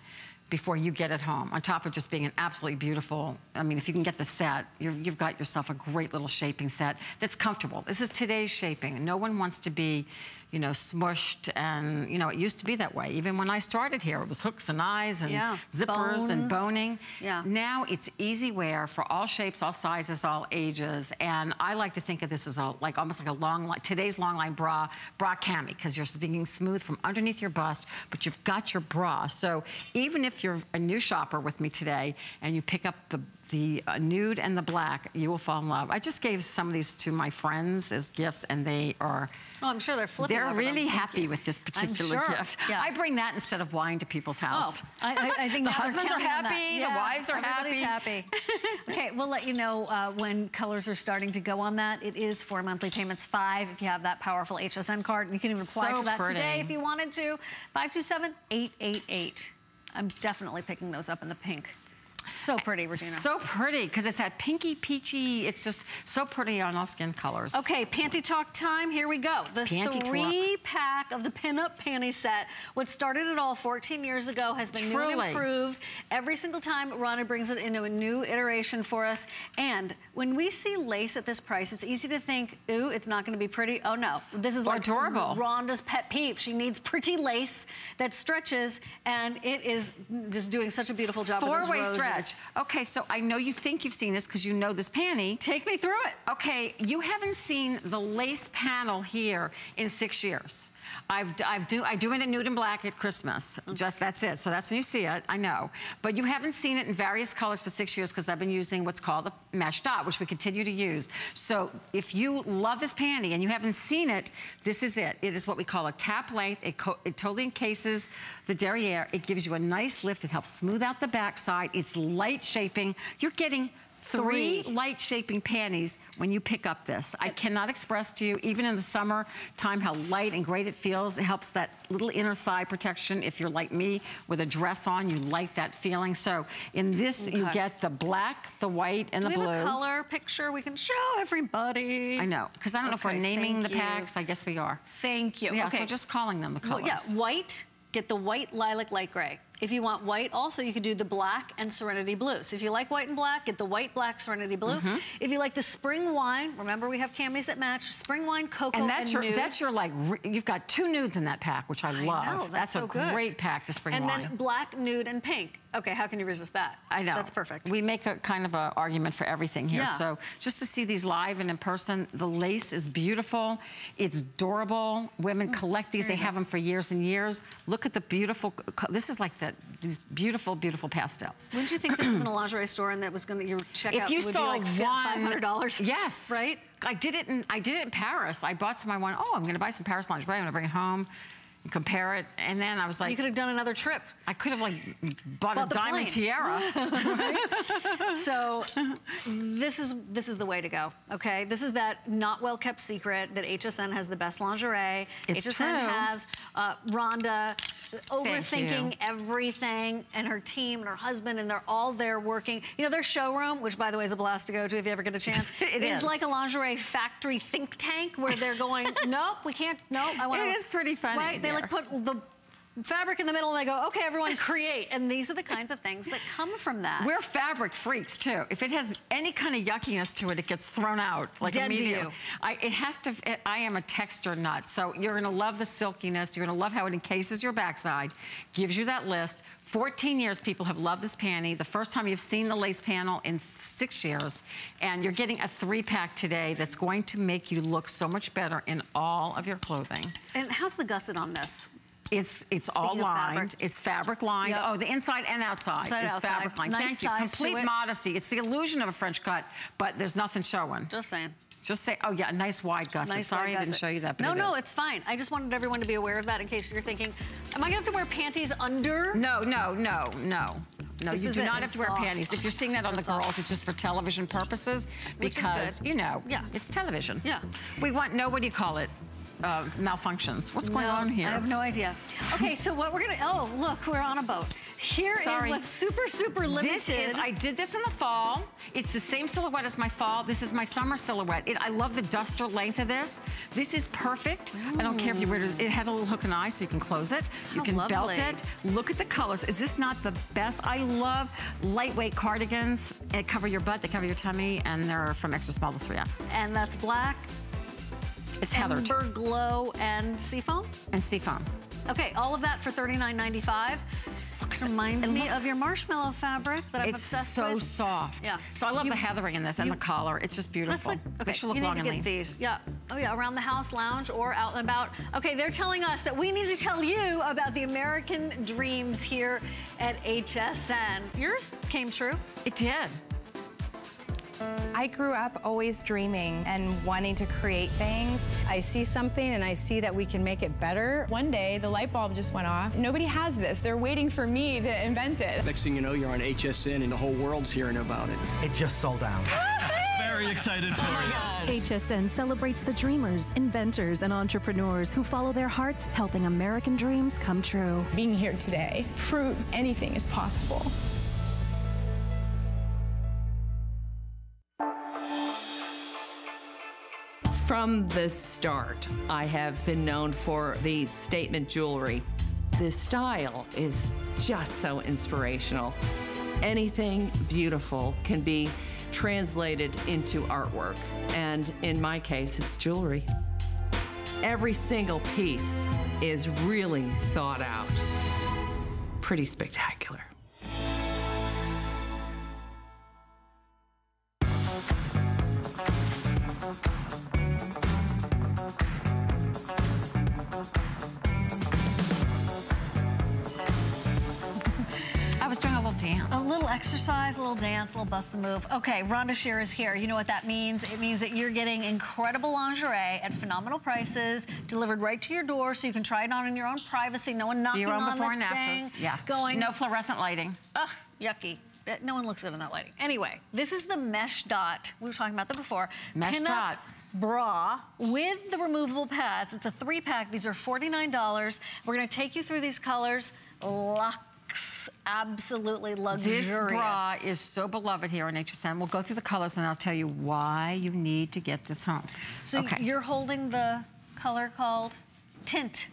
before you get it home. On top of just being an absolutely beautiful, I mean, if you can get the set, you've, you've got yourself a great little shaping set that's comfortable. This is today's shaping. No one wants to be, you know, smushed, and, you know, it used to be that way. Even when I started here, it was hooks and eyes and yeah. zippers Bones. and boning. Yeah. Now it's easy wear for all shapes, all sizes, all ages. And I like to think of this as a, like almost like a long line, today's long line bra, bra cami, because you're speaking smooth from underneath your bust, but you've got your bra. So even if you're a new shopper with me today and you pick up the the uh, nude and the black, you will fall in love. I just gave some of these to my friends as gifts, and they are... Oh, I'm sure they're flipping They're really happy with this particular I'm sure. gift. Yeah. I bring that instead of wine to people's house. Oh, I, I think the husbands are happy, yeah, the wives are everybody's happy. happy. Okay, we'll let you know uh, when colors are starting to go on that. It is four monthly payments, five if you have that powerful H S N card, and you can even apply so for that pretty. today if you wanted to. five two seven, eight eight eight. I'm definitely picking those up in the pink. So pretty, Regina. So pretty, because it's that pinky, peachy, it's just so pretty on all skin colors. Okay, panty talk time, here we go. The panty three talk. pack of the pinup panty set, what started it all fourteen years ago, has been Truly. new and improved. Every single time, Rhonda brings it into a new iteration for us. And when we see lace at this price, it's easy to think, ooh, it's not gonna be pretty. Oh no, this is like adorable. Rhonda's pet peeve. She needs pretty lace that stretches, and it is just doing such a beautiful job with those roses. Stretch. Okay, so I know you think you've seen this because you know this panty. Take me through it. Okay, you haven't seen the lace panel here in six years. I've, I've do, I do it in nude and black at Christmas. Just, that's it. So that's when you see it, I know. But you haven't seen it in various colors for six years because I've been using what's called the mesh dot, which we continue to use. So if you love this panty and you haven't seen it, this is it. It is what we call a tap length. It, co it totally encases the derriere. It gives you a nice lift. It helps smooth out the backside. It's light shaping. You're getting Three, Three light shaping panties when you pick up this. I cannot express to you, even in the summer time, how light and great it feels. It helps that little inner thigh protection. If you're like me with a dress on, you like that feeling. So in this, okay. you get the black, the white, and Do the blue. We have a color picture we can show everybody. I know, because I don't okay, know if we're naming the packs. I guess we are. Thank you. Yeah, okay. So just calling them the colors. Well, yeah, white. Get the white, lilac, light gray. If you want white, also you could do the black and serenity blue. So if you like white and black, get the white, black, serenity blue. Mm-hmm. If you like the spring wine, remember we have camis that match. Spring wine, cocoa, and, that's and your, nude. That's your like, you've got two nudes in that pack, which I, I love. Know, that's that's so a good. great pack, the spring and wine. And then black, nude, and pink. Okay, how can you resist that? I know. That's perfect. We make a kind of an argument for everything here. Yeah. So just to see these live and in person, the lace is beautiful. It's durable. Women collect these. They have them for years and years. Look at the beautiful, this is like the these beautiful, beautiful pastels. Wouldn't you think this is in a lingerie store and that was going to, your checkout if you would saw be like five hundred dollars? Yes. Right? I did, it in, I did it in Paris. I bought some, I went, oh, I'm going to buy some Paris lingerie. I'm going to bring it home. Compare it, and then I was like, you could have done another trip. I could have like bought, bought a diamond plane. tiara. Right? So this is this is the way to go. Okay, this is that not well kept secret that H S N has the best lingerie. It's H S N true. has uh, Rhonda overthinking everything, and her team and her husband, and they're all there working. You know, their showroom, which by the way is a blast to go to if you ever get a chance. it is. is like a lingerie factory think tank where they're going, nope, we can't. Nope, I want. It is pretty funny. Right? They like put the fabric in the middle and they go, okay, everyone create. And these are the kinds of things that come from that. We're fabric freaks too. If it has any kind of yuckiness to it, it gets thrown out like Dead immediately. You. I, it has to, it, I am a texture nut. So you're gonna love the silkiness. You're gonna love how it encases your backside, gives you that list. fourteen years people have loved this panty. The first time you've seen the lace panel in six years. And you're getting a three pack today that's going to make you look so much better in all of your clothing. And how's the gusset on this? It's it's Speaking all lined. Fabric. It's fabric lined. Yep. Oh, the inside and outside inside is outside. fabric lined. Nice Thank you. Complete modesty. It. It's the illusion of a French cut, but there's nothing showing. Just saying. Just say, oh yeah, a nice wide gusset. Nice Sorry wide I didn't gusset. show you that, but No, it no, is. it's fine. I just wanted everyone to be aware of that in case you're thinking, am I gonna have to wear panties under? No, no, no, no. No, this you do not have to soft. wear panties. If you're seeing that on the soft. girls, it's just for television purposes because, you know, yeah. it's television. Yeah. We want, no, what do you call it? Uh, malfunctions. What's going no, on here? I have no idea. Okay, so what we're gonna, oh, look, we're on a boat. Here Sorry. is what's super, super limited. This is, I did this in the fall. It's the same silhouette as my fall. This is my summer silhouette. It, I love the duster length of this. This is perfect. Ooh. I don't care if you wear it. It has a little hook and eye, so you can close it. You How can lovely. belt it. Look at the colors. Is this not the best? I love lightweight cardigans. They cover your butt, they cover your tummy, and they're from extra small to three X. And that's black. It's heathered. Ember Glow and Seafoam? And Seafoam. Okay, all of that for thirty-nine ninety-five. This reminds me look, of your marshmallow fabric that I'm obsessed so with. It's so soft. Yeah. So I love you, the heathering in this and you, the collar. It's just beautiful. Like, okay, you look need long to get lean. these. Yeah. Oh yeah, around the house, lounge, or out and about. Okay, they're telling us that we need to tell you about the American dreams here at H S N. Yours came true. It did. I grew up always dreaming and wanting to create things. I see something and I see that we can make it better. One day, the light bulb just went off. Nobody has this. They're waiting for me to invent it. Next thing you know, you're on H S N and the whole world's hearing about it. It just sold out. Very excited for oh it. H S N celebrates the dreamers, inventors, and entrepreneurs who follow their hearts, helping American dreams come true. Being here today proves anything is possible. From the start, I have been known for the statement jewelry. This style is just so inspirational. Anything beautiful can be translated into artwork, and in my case, it's jewelry. Every single piece is really thought out. Pretty spectacular. Thank you. little exercise, a little dance, a little bust and move. Okay, Rhonda Shear is here. You know what that means? It means that you're getting incredible lingerie at phenomenal prices, delivered right to your door, so you can try it on in your own privacy. No one knocking on the thing. Yeah. Going. No fluorescent lighting. Ugh, yucky. No one looks good in that lighting. Anyway, this is the mesh dot. We were talking about that before. Mesh dot. Bra with the removable pads. It's a three pack. These are forty-nine dollars. We're going to take you through these colors. Lux, absolutely luxurious. This bra is so beloved here on H S N. We'll go through the colors and I'll tell you why you need to get this home. So okay. You're holding the color called tint.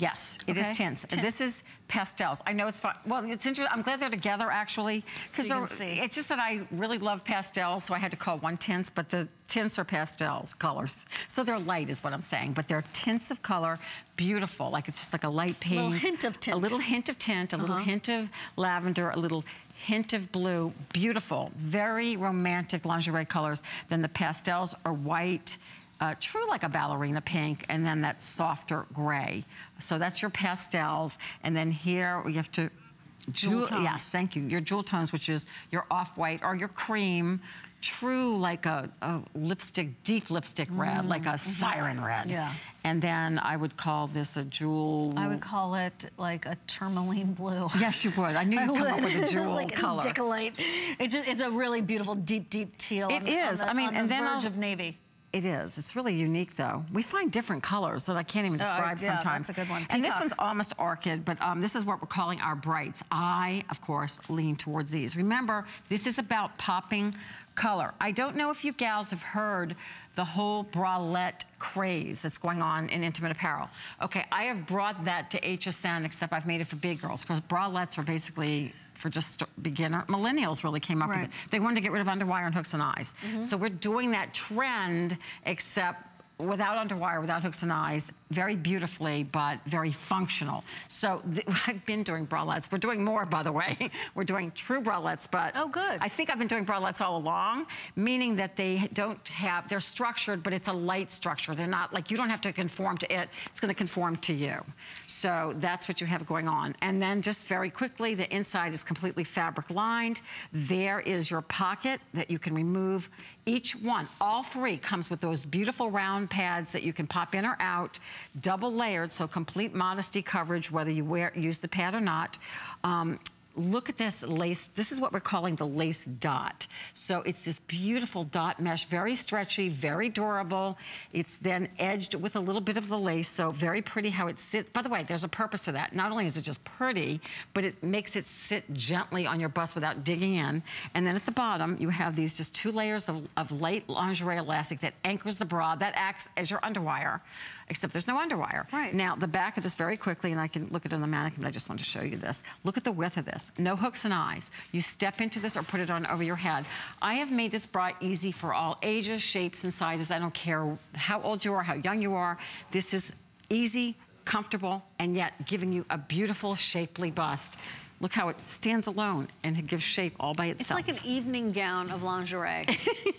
Yes, it okay. is tints. Tint. This is pastels. I know it's fun. Well, it's interesting. I'm glad they're together, actually. Because so it's just that I really love pastels, so I had to call one tints, but the tints are pastels, colors. So they're light is what I'm saying, but they're tints of color, beautiful. Like it's just like a light pink. A little hint of tint. A little hint of tint, a uh-huh. little hint of lavender, a little hint of blue, beautiful, very romantic lingerie colors. Then the pastels are white. Uh, true like a ballerina pink, and then that softer gray. So that's your pastels, and then here we have to jewel tones. Yes, thank you. Your jewel tones, which is your off-white or your cream, true like a, a lipstick, deep lipstick red, mm, like a mm-hmm. siren red. Yeah. And then I would call this a jewel. I would call it like a tourmaline blue. Yes, you would. I knew you'd I come would. Up with a jewel like color. Indicolite. It's a, it's a really beautiful deep, deep teal. It on, is. On the, I mean, on and the then verge I'll, of navy. It is. It's really unique, though. We find different colors that I can't even describe uh, yeah, sometimes. That's a good one. And Peacock. This one's almost orchid, but um, this is what we're calling our brights. I, of course, lean towards these. Remember, this is about popping color. I don't know if you gals have heard the whole bralette craze that's going on in intimate apparel. Okay, I have brought that to H S N, except I've made it for big girls, because bralettes are basically for just beginner. Millennials really came up right. with it. They wanted to get rid of underwire and hooks and eyes. Mm-hmm. So we're doing that trend, except without underwire, without hooks and eyes, very beautifully, but very functional. So I've been doing bralettes. We're doing more, by the way. We're doing true bralettes, but oh, good. I think I've been doing bralettes all along, meaning that they don't have, they're structured, but it's a light structure. They're not, like, you don't have to conform to it. It's going to conform to you. So that's what you have going on. And then just very quickly, the inside is completely fabric lined. There is your pocket that you can remove. Each one, all three, comes with those beautiful round pads that you can pop in or out, double layered, so complete modesty coverage, whether you wear use the pad or not. Um, look at this lace. This is what we're calling the lace dot. So it's this beautiful dot mesh, very stretchy, very durable. It's then edged with a little bit of the lace, so very pretty how it sits. By the way, there's a purpose to that. Not only is it just pretty, but it makes it sit gently on your bust without digging in. And then at the bottom, you have these just two layers of, of light lingerie elastic that anchors the bra, that acts as your underwire, except there's no underwire. Right. Now, the back of this very quickly, and I can look at it on the mannequin, but I just want to show you this. Look at the width of this. No hooks and eyes. You step into this or put it on over your head. I have made this bra easy for all ages, shapes, and sizes. I don't care how old you are, how young you are. This is easy, comfortable, and yet giving you a beautiful, shapely bust. Look how it stands alone and it gives shape all by itself. It's like an evening gown of lingerie.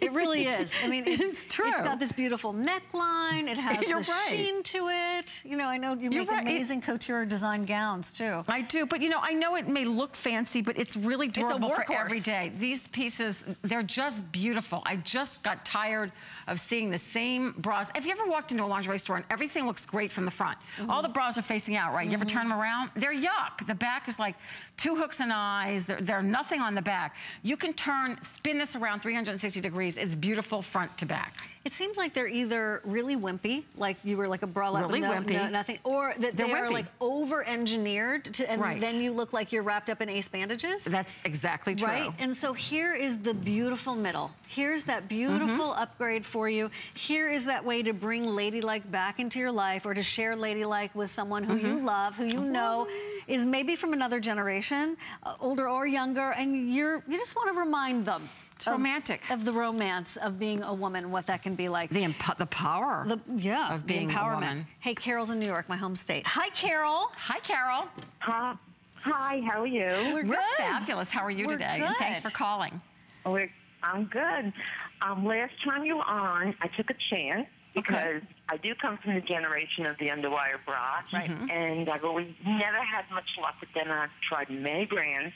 It really is. I mean, it's, it's true. It's got this beautiful neckline. It has You're this right. sheen to it. You know, I know you make right. amazing it, couture design gowns too. I do, but you know, I know it may look fancy, but it's really durable it's for every day. These pieces, they're just beautiful. I just got tired of seeing the same bras. Have you ever walked into a lingerie store and everything looks great from the front? Mm-hmm. All the bras are facing out, right? Mm-hmm. You ever turn them around? They're yuck. The back is like two hooks and eyes. There, there are nothing on the back. You can turn, spin this around three hundred sixty degrees. It's beautiful front to back. It seems like they're either really wimpy, like you were like a bralette, really no, wimpy. No, nothing, or that they're they are wimpy. Like over-engineered, and right. then you look like you're wrapped up in ace bandages. That's exactly true. Right, and so here is the beautiful middle. Here's that beautiful mm-hmm. upgrade for you. Here is that way to bring ladylike back into your life, or to share ladylike with someone who mm-hmm. you love, who you know is maybe from another generation, uh, older or younger, and you're you just want to remind them. It's romantic. Of, of the romance of being a woman, what that can be like. The, impo the power the, yeah, of being the empowerment. A woman. Hey, Carol's in New York, my home state. Hi, Carol. Hi, Carol. Uh, hi, how are you? We're, We're fabulous. How are you We're today? Good. And thanks for calling. We're, I'm good. Um, last time you were on, I took a chance because okay. I do come from the generation of the underwire bra, right. and I've always never had much luck with them. I've tried many brands.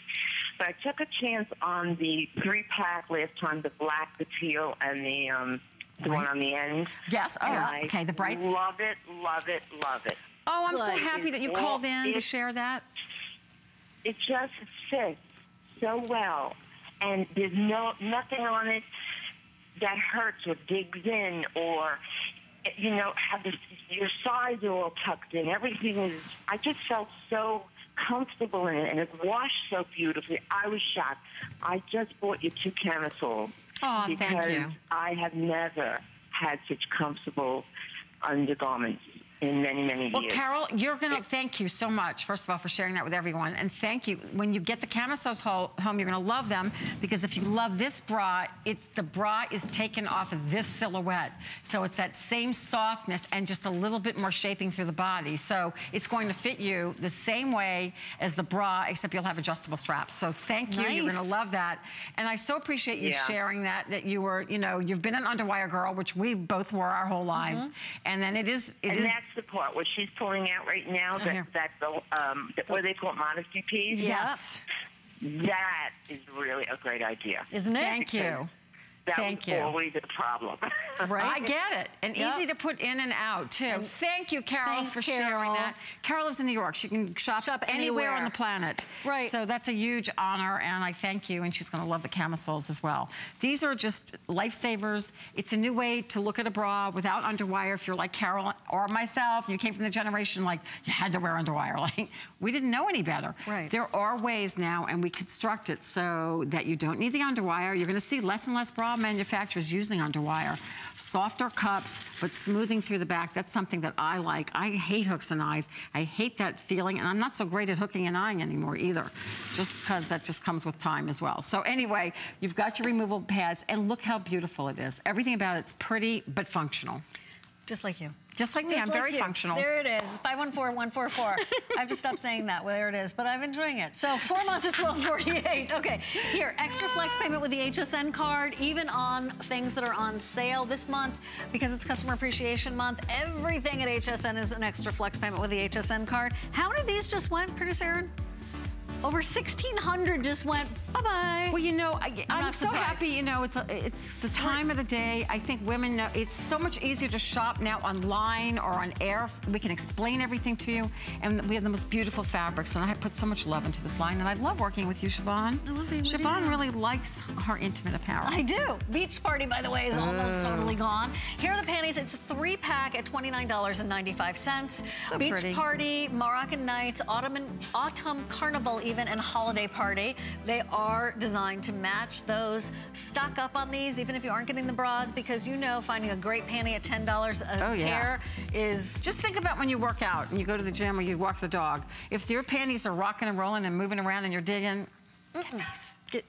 So I took a chance on the three-pack last time, the black, the teal, and the um, the right. one on the end. Yes. Oh, and okay. I the brights. Love it, love it, love it. Oh, I'm like, so happy that you called in it, to share that. It just fits so well. And there's no nothing on it that hurts or digs in or, you know, have this, your sides are all tucked in. Everything is, I just felt so comfortable in it, and it washed so beautifully. I was shocked. I just bought you two camisoles. Oh, thank you. Because I have never had such comfortable undergarments in many, many years. Well, Carol, you're going to thank you so much, first of all, for sharing that with everyone. And thank you. When you get the camisoles home, you're going to love them, because if you love this bra, it's, the bra is taken off of this silhouette. So it's that same softness and just a little bit more shaping through the body. So it's going to fit you the same way as the bra, except you'll have adjustable straps. So thank you. Nice. You're going to love that. And I so appreciate you yeah. sharing that, that you were, you know, you've been an underwire girl, which we both were our whole lives. Mm-hmm. And then it is, it and is... the part where she's pulling out right now, that, uh-huh. that the, um, the, what do they call it, modesty piece? Yes. That is really a great idea. Isn't it? Thank because you. That Thank was you. always a problem. Right? I get it. And yep. easy to put in and out, too. And thank you, Carol, thanks, for Carol. sharing that. Carol lives in New York. She can shop, shop anywhere. anywhere on the planet. Right. So that's a huge honor, and I thank you. And she's going to love the camisoles as well. These are just lifesavers. It's a new way to look at a bra without underwire. If you're like Carol or myself, you came from the generation like, you had to wear underwire. Like, we didn't know any better. Right. There are ways now, and we construct it so that you don't need the underwire. You're going to see less and less bra manufacturers using underwire. Softer cups, but smoothing through the back. That's something that I like. I hate hooks and eyes. I hate that feeling, and I'm not so great at hooking and eyeing anymore either, just because that just comes with time as well. So anyway, you've got your removable pads, and look how beautiful it is. Everything about it's pretty, but functional. Just like you. Just like me, just I'm like very you. functional. There it is, five one four, one four four. I've just stopped saying that, well, there it is, but I'm enjoying it. So four months is twelve forty-eight. Okay, here, extra flex payment with the H S N card, even on things that are on sale this month, because it's Customer Appreciation Month. Everything at H S N is an extra flex payment with the H S N card. How many of these just went, Producer Aaron? Over sixteen hundred just went bye-bye. Well, you know, I, I'm, I'm so surprised. happy. You know, it's a, it's the time of the day. I think women know it's so much easier to shop now online or on air. We can explain everything to you, and we have the most beautiful fabrics. And I have put so much love into this line, and I love working with you, Siobhan. I love you. Siobhan really likes her intimate apparel. I do. Beach Party, by the way, is oh. almost totally gone. Here are the panties. It's a three-pack at twenty-nine ninety-five. So Beach pretty. Party, Moroccan Nights, Autumn, Autumn Carnival. Even and Holiday Party. They are designed to match those. Stock up on these, even if you aren't getting the bras, because you know finding a great panty at ten dollars a oh, pair yeah. is... Just think about when you work out and you go to the gym or you walk the dog. If your panties are rocking and rolling and moving around and you're digging, mm-mm. get,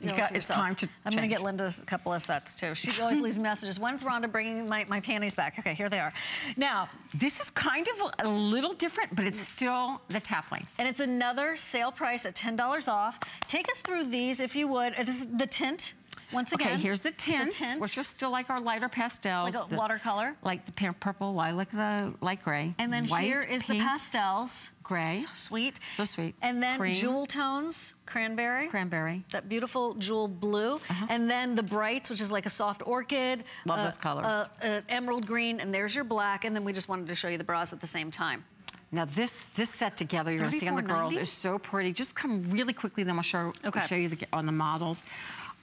you know, got, it's time to I'm going to get Linda a couple of sets, too. She always leaves messages. When's Rhonda bringing my, my panties back? Okay, here they are. Now, this is kind of a little different, but it's still the tap length. And it's another sale price at ten dollars off. Take us through these, if you would. This is the tint. Once again, okay, here's the tints, the tint, which are still like our lighter pastels. It's like a the, watercolor. Like the purple, lilac, the light gray. And then white, here is pink, the pastels. Gray. So sweet. So sweet. And then Cream. jewel tones, cranberry. Cranberry. That beautiful jewel blue. Uh-huh. And then the brights, which is like a soft orchid. Love uh, those colors. Uh, uh, emerald green, and there's your black. And then we just wanted to show you the bras at the same time. Now this this set together you're going to see on the girls is so pretty. Just come really quickly, then we'll show, okay. show you the, on the models.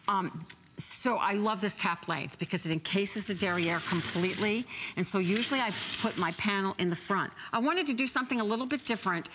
Um, so I love this tap length because it encases the derriere completely. And so usually I put my panel in the front. I wanted to do something a little bit different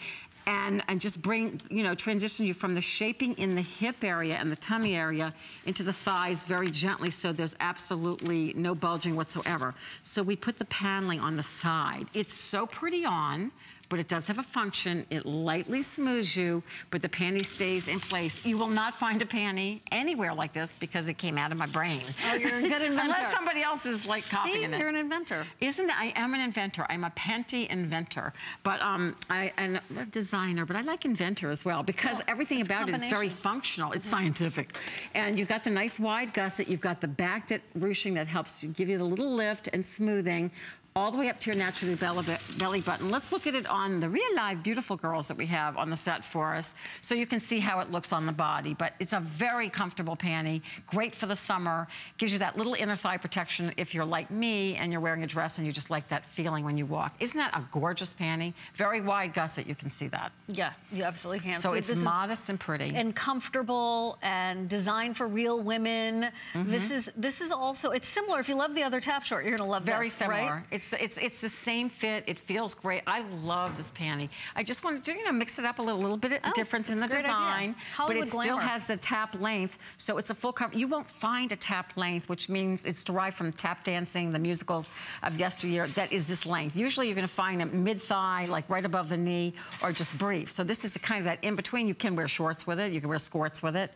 and, and just bring, you know, transition you from the shaping in the hip area and the tummy area into the thighs very gently, so there's absolutely no bulging whatsoever. So we put the paneling on the side. It's so pretty on, but it does have a function. It lightly smooths you, but the panty stays in place. You will not find a panty anywhere like this because it came out of my brain. Oh, you're a good inventor. Unless somebody else is like copying it. See, you're an inventor. Isn't that, I am an inventor. I'm a panty inventor. But um, I, I'm a designer, but I like inventor as well because oh, everything about it is very functional. It's mm-hmm. scientific. And you've got the nice wide gusset. You've got the back that ruching that helps give you the little lift and smoothing. all the way up to your naturally belly button. Let's look at it on the real live beautiful girls that we have on the set for us, so you can see how it looks on the body. But it's a very comfortable panty, great for the summer, gives you that little inner thigh protection if you're like me and you're wearing a dress and you just like that feeling when you walk. Isn't that a gorgeous panty? Very wide gusset, you can see that. Yeah, you absolutely can. So, so it's modest and pretty. And comfortable and designed for real women. Mm-hmm. This is this is also, it's similar. If you love the other tap short, you're gonna love this, right? Very similar. It's It's, it's the same fit. It feels great. I love this panty. I just wanted to, you know, mix it up a little, little bit of oh, difference in the design. But it glamour. still has the tap length, so it's a full cover. You won't find a tap length, which means it's derived from tap dancing, the musicals of yesteryear. That is this length. Usually you're going to find a mid-thigh, like right above the knee, or just brief. So this is the kind of that in-between. You can wear shorts with it. You can wear skirts with it.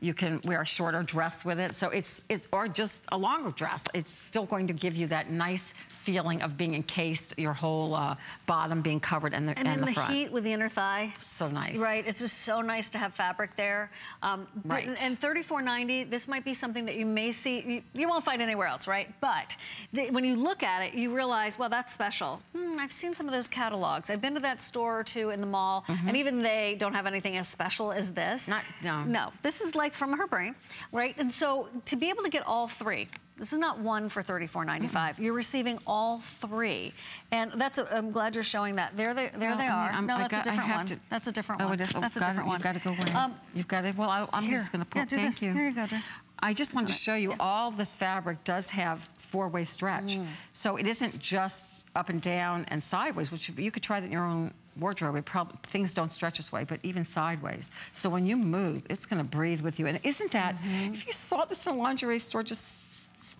You can wear a shorter dress with it. So it's, it's, or just a longer dress. It's still going to give you that nice feeling of being encased, your whole uh, bottom being covered, and the and, and then the, front. the heat with the inner thigh. So nice. Right, it's just so nice to have fabric there. Um, right. But, and thirty-four ninety, this might be something that you may see, you, you won't find anywhere else, right? But the, when you look at it, you realize, well, that's special. Hmm, I've seen some of those catalogs. I've been to that store or two in the mall, mm-hmm. and even they don't have anything as special as this. Not, no. No, this is like from her brain, right? And so to be able to get all three, this is not one for thirty-four ninety-five. Mm-hmm. You're receiving all three, and that's. A, I'm glad you're showing that. There they, there no, they are. I'm, no, that's, got, a to, that's a different oh, one. That's a different one. That's a different one. You've got to go in. Um, You've got to. Well, I, I'm here. just going to pull. Yeah, do Thank this. you. Here you go, Jen. I just wanted to show you yeah. all this fabric does have four-way stretch, mm. so it isn't just up and down and sideways, which you could try that in your own wardrobe. It probably, things don't stretch this way, but even sideways. So when you move, it's going to breathe with you. And isn't that? Mm-hmm. If you saw this in a lingerie store, just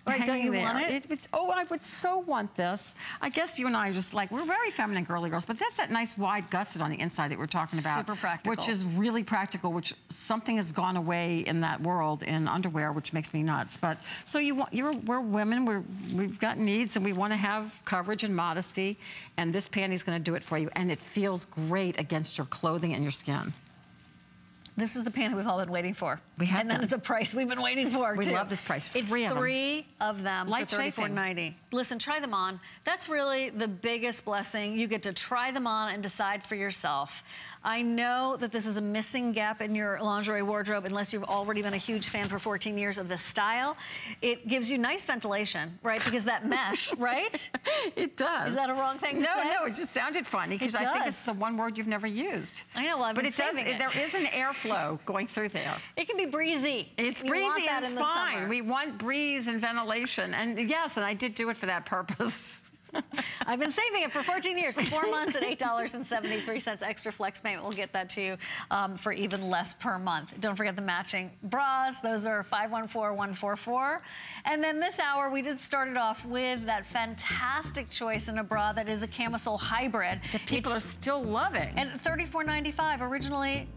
Right, don't you there. want it? It, it? Oh, I would so want this. I guess you and I are just like, we're very feminine girly girls, but that's that nice wide gusset on the inside that we're talking about. Super practical. Which is really practical, which something has gone away in that world in underwear, which makes me nuts. But so you want, you're, we're women, we're, we've got needs, and we want to have coverage and modesty, and this panty's going to do it for you, and it feels great against your clothing and your skin. This is the panty we've all been waiting for. We have And then them. it's a price we've been waiting for, we too. We love this price. It's three of three them. of them Light for thirty-four ninety. Listen, try them on. That's really the biggest blessing. You get to try them on and decide for yourself. I know that this is a missing gap in your lingerie wardrobe, unless you've already been a huge fan for fourteen years of this style. It gives you nice ventilation, right? Because that mesh, right? It does. Is that a wrong thing to no, say? No, no, it just sounded funny, because I think it's the one word you've never used. I know, well, I've been saving it. But it does, there is an airflow going through there. It can be breezy. It's breezy, want that it's in the fine. Summer. We want breeze and ventilation. And yes, and I did do it for that purpose. I've been saving it for fourteen years, four months at eight dollars and seventy-three cents extra flex payment. We'll get that to you um, for even less per month. Don't forget the matching bras. Those are five one four, one four four. And then this hour, we did start it off with that fantastic choice in a bra that is a camisole hybrid that people it's, are still loving. And thirty-four ninety-five, originally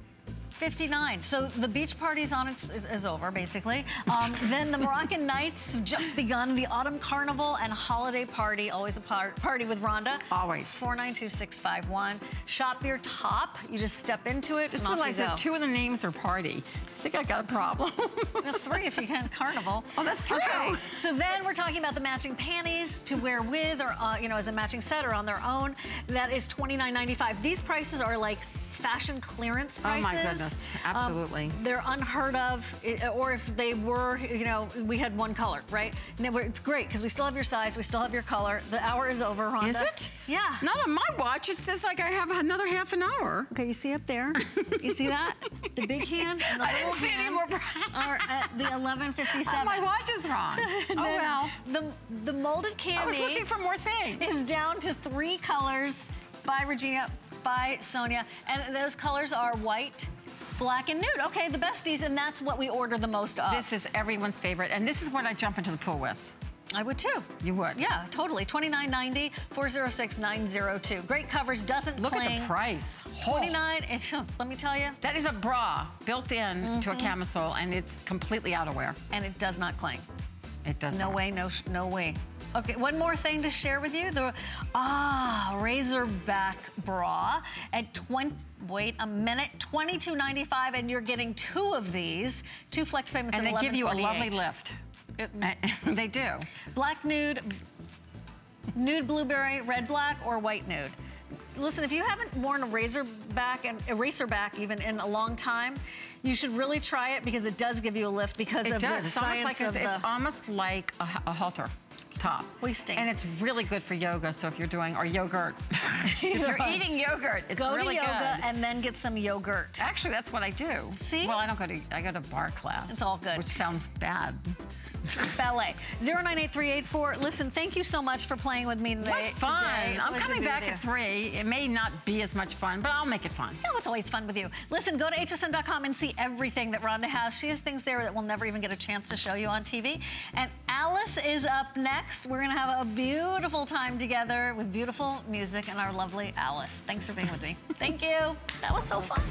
fifty-nine. So the beach party's on its is, is over basically. Um, then the Moroccan nights have just begun. The autumn carnival and holiday party, always a par party with Rhonda. Always. four nine two six five one. Shop your top. You just step into it. Just and realize that two of the names are party. I think I got a problem. Well, three if you can carnival. Oh, that's true. Okay. So then we're talking about the matching panties to wear with, or uh, you know, as a matching set or on their own. That is twenty-nine ninety-five. These prices are like fashion clearance prices. Oh my goodness, absolutely. Um, they're unheard of, or if they were, you know, we had one color, right? Now it's great, because we still have your size, we still have your color. The hour is over, Rhonda. Is it? Yeah. Not on my watch, it says like I have another half an hour. Okay, you see up there? You see that? The big hand and the I little didn't see hand any more. Are at the eleven fifty-seven. Oh, my watch is wrong. Oh, well. The, the molded candy. I was looking for more things. Is down to three colors by Regina, by Sonia, and those colors are white, black, and nude. Okay, the besties, and that's what we order the most of. This is everyone's favorite, and this is what I jump into the pool with. I would too. You would? Yeah, totally. twenty-nine ninety, four oh six nine oh two. Great coverage, doesn't Look cling. Look at the price. twenty-nine, it's, let me tell you. That is a bra built in mm-hmm. to a camisole, and it's completely outerwear. And it does not cling. It does no not. No way, no, no way. Okay, one more thing to share with you. The ah Razorback bra at twenty. Wait a minute, twenty-two ninety-five, and you're getting two of these, two flex payments, and they give you a lovely lift. It, they do. Black nude. nude blueberry, red black, or white nude. Listen, if you haven't worn a razor back and eraser back even in a long time, you should really try it because it does give you a lift because it of does. The it's science almost like of a, the... It's almost like a, a halter top. Wasting. And it's really good for yoga, so if you're doing, or yogurt. If you're eating yogurt, it's go really good. Go to yoga good. And then get some yogurt. Actually, that's what I do. See? Well, I don't go to, I go to bar class. It's all good. Which sounds bad. It's ballet. zero nine eight three eight four. Listen, thank you so much for playing with me today. What fun. Today. I'm coming back at three. It may not be as much fun, but I'll make it fun. No, it's always fun with you. Listen, go to H S N dot com and see everything that Rhonda has. She has things there that we'll never even get a chance to show you on T V. And Alice is up next. We're going to have a beautiful time together with beautiful music and our lovely Alice. Thanks for being with me. Thank you. That was so fun.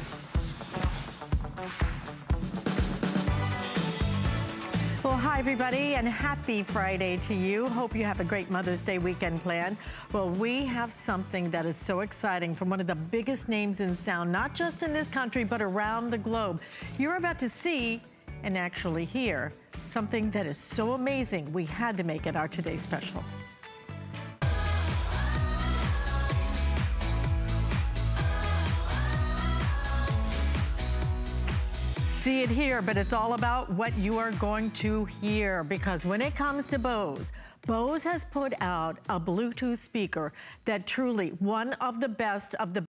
Well, hi, everybody, and happy Friday to you. Hope you have a great Mother's Day weekend planned. Well, we have something that is so exciting from one of the biggest names in sound, not just in this country, but around the globe. You're about to see and actually hear something that is so amazing. We had to make it our Today Special. See it here, but it's all about what you are going to hear, because when it comes to Bose, Bose has put out a Bluetooth speaker that truly one of the best of the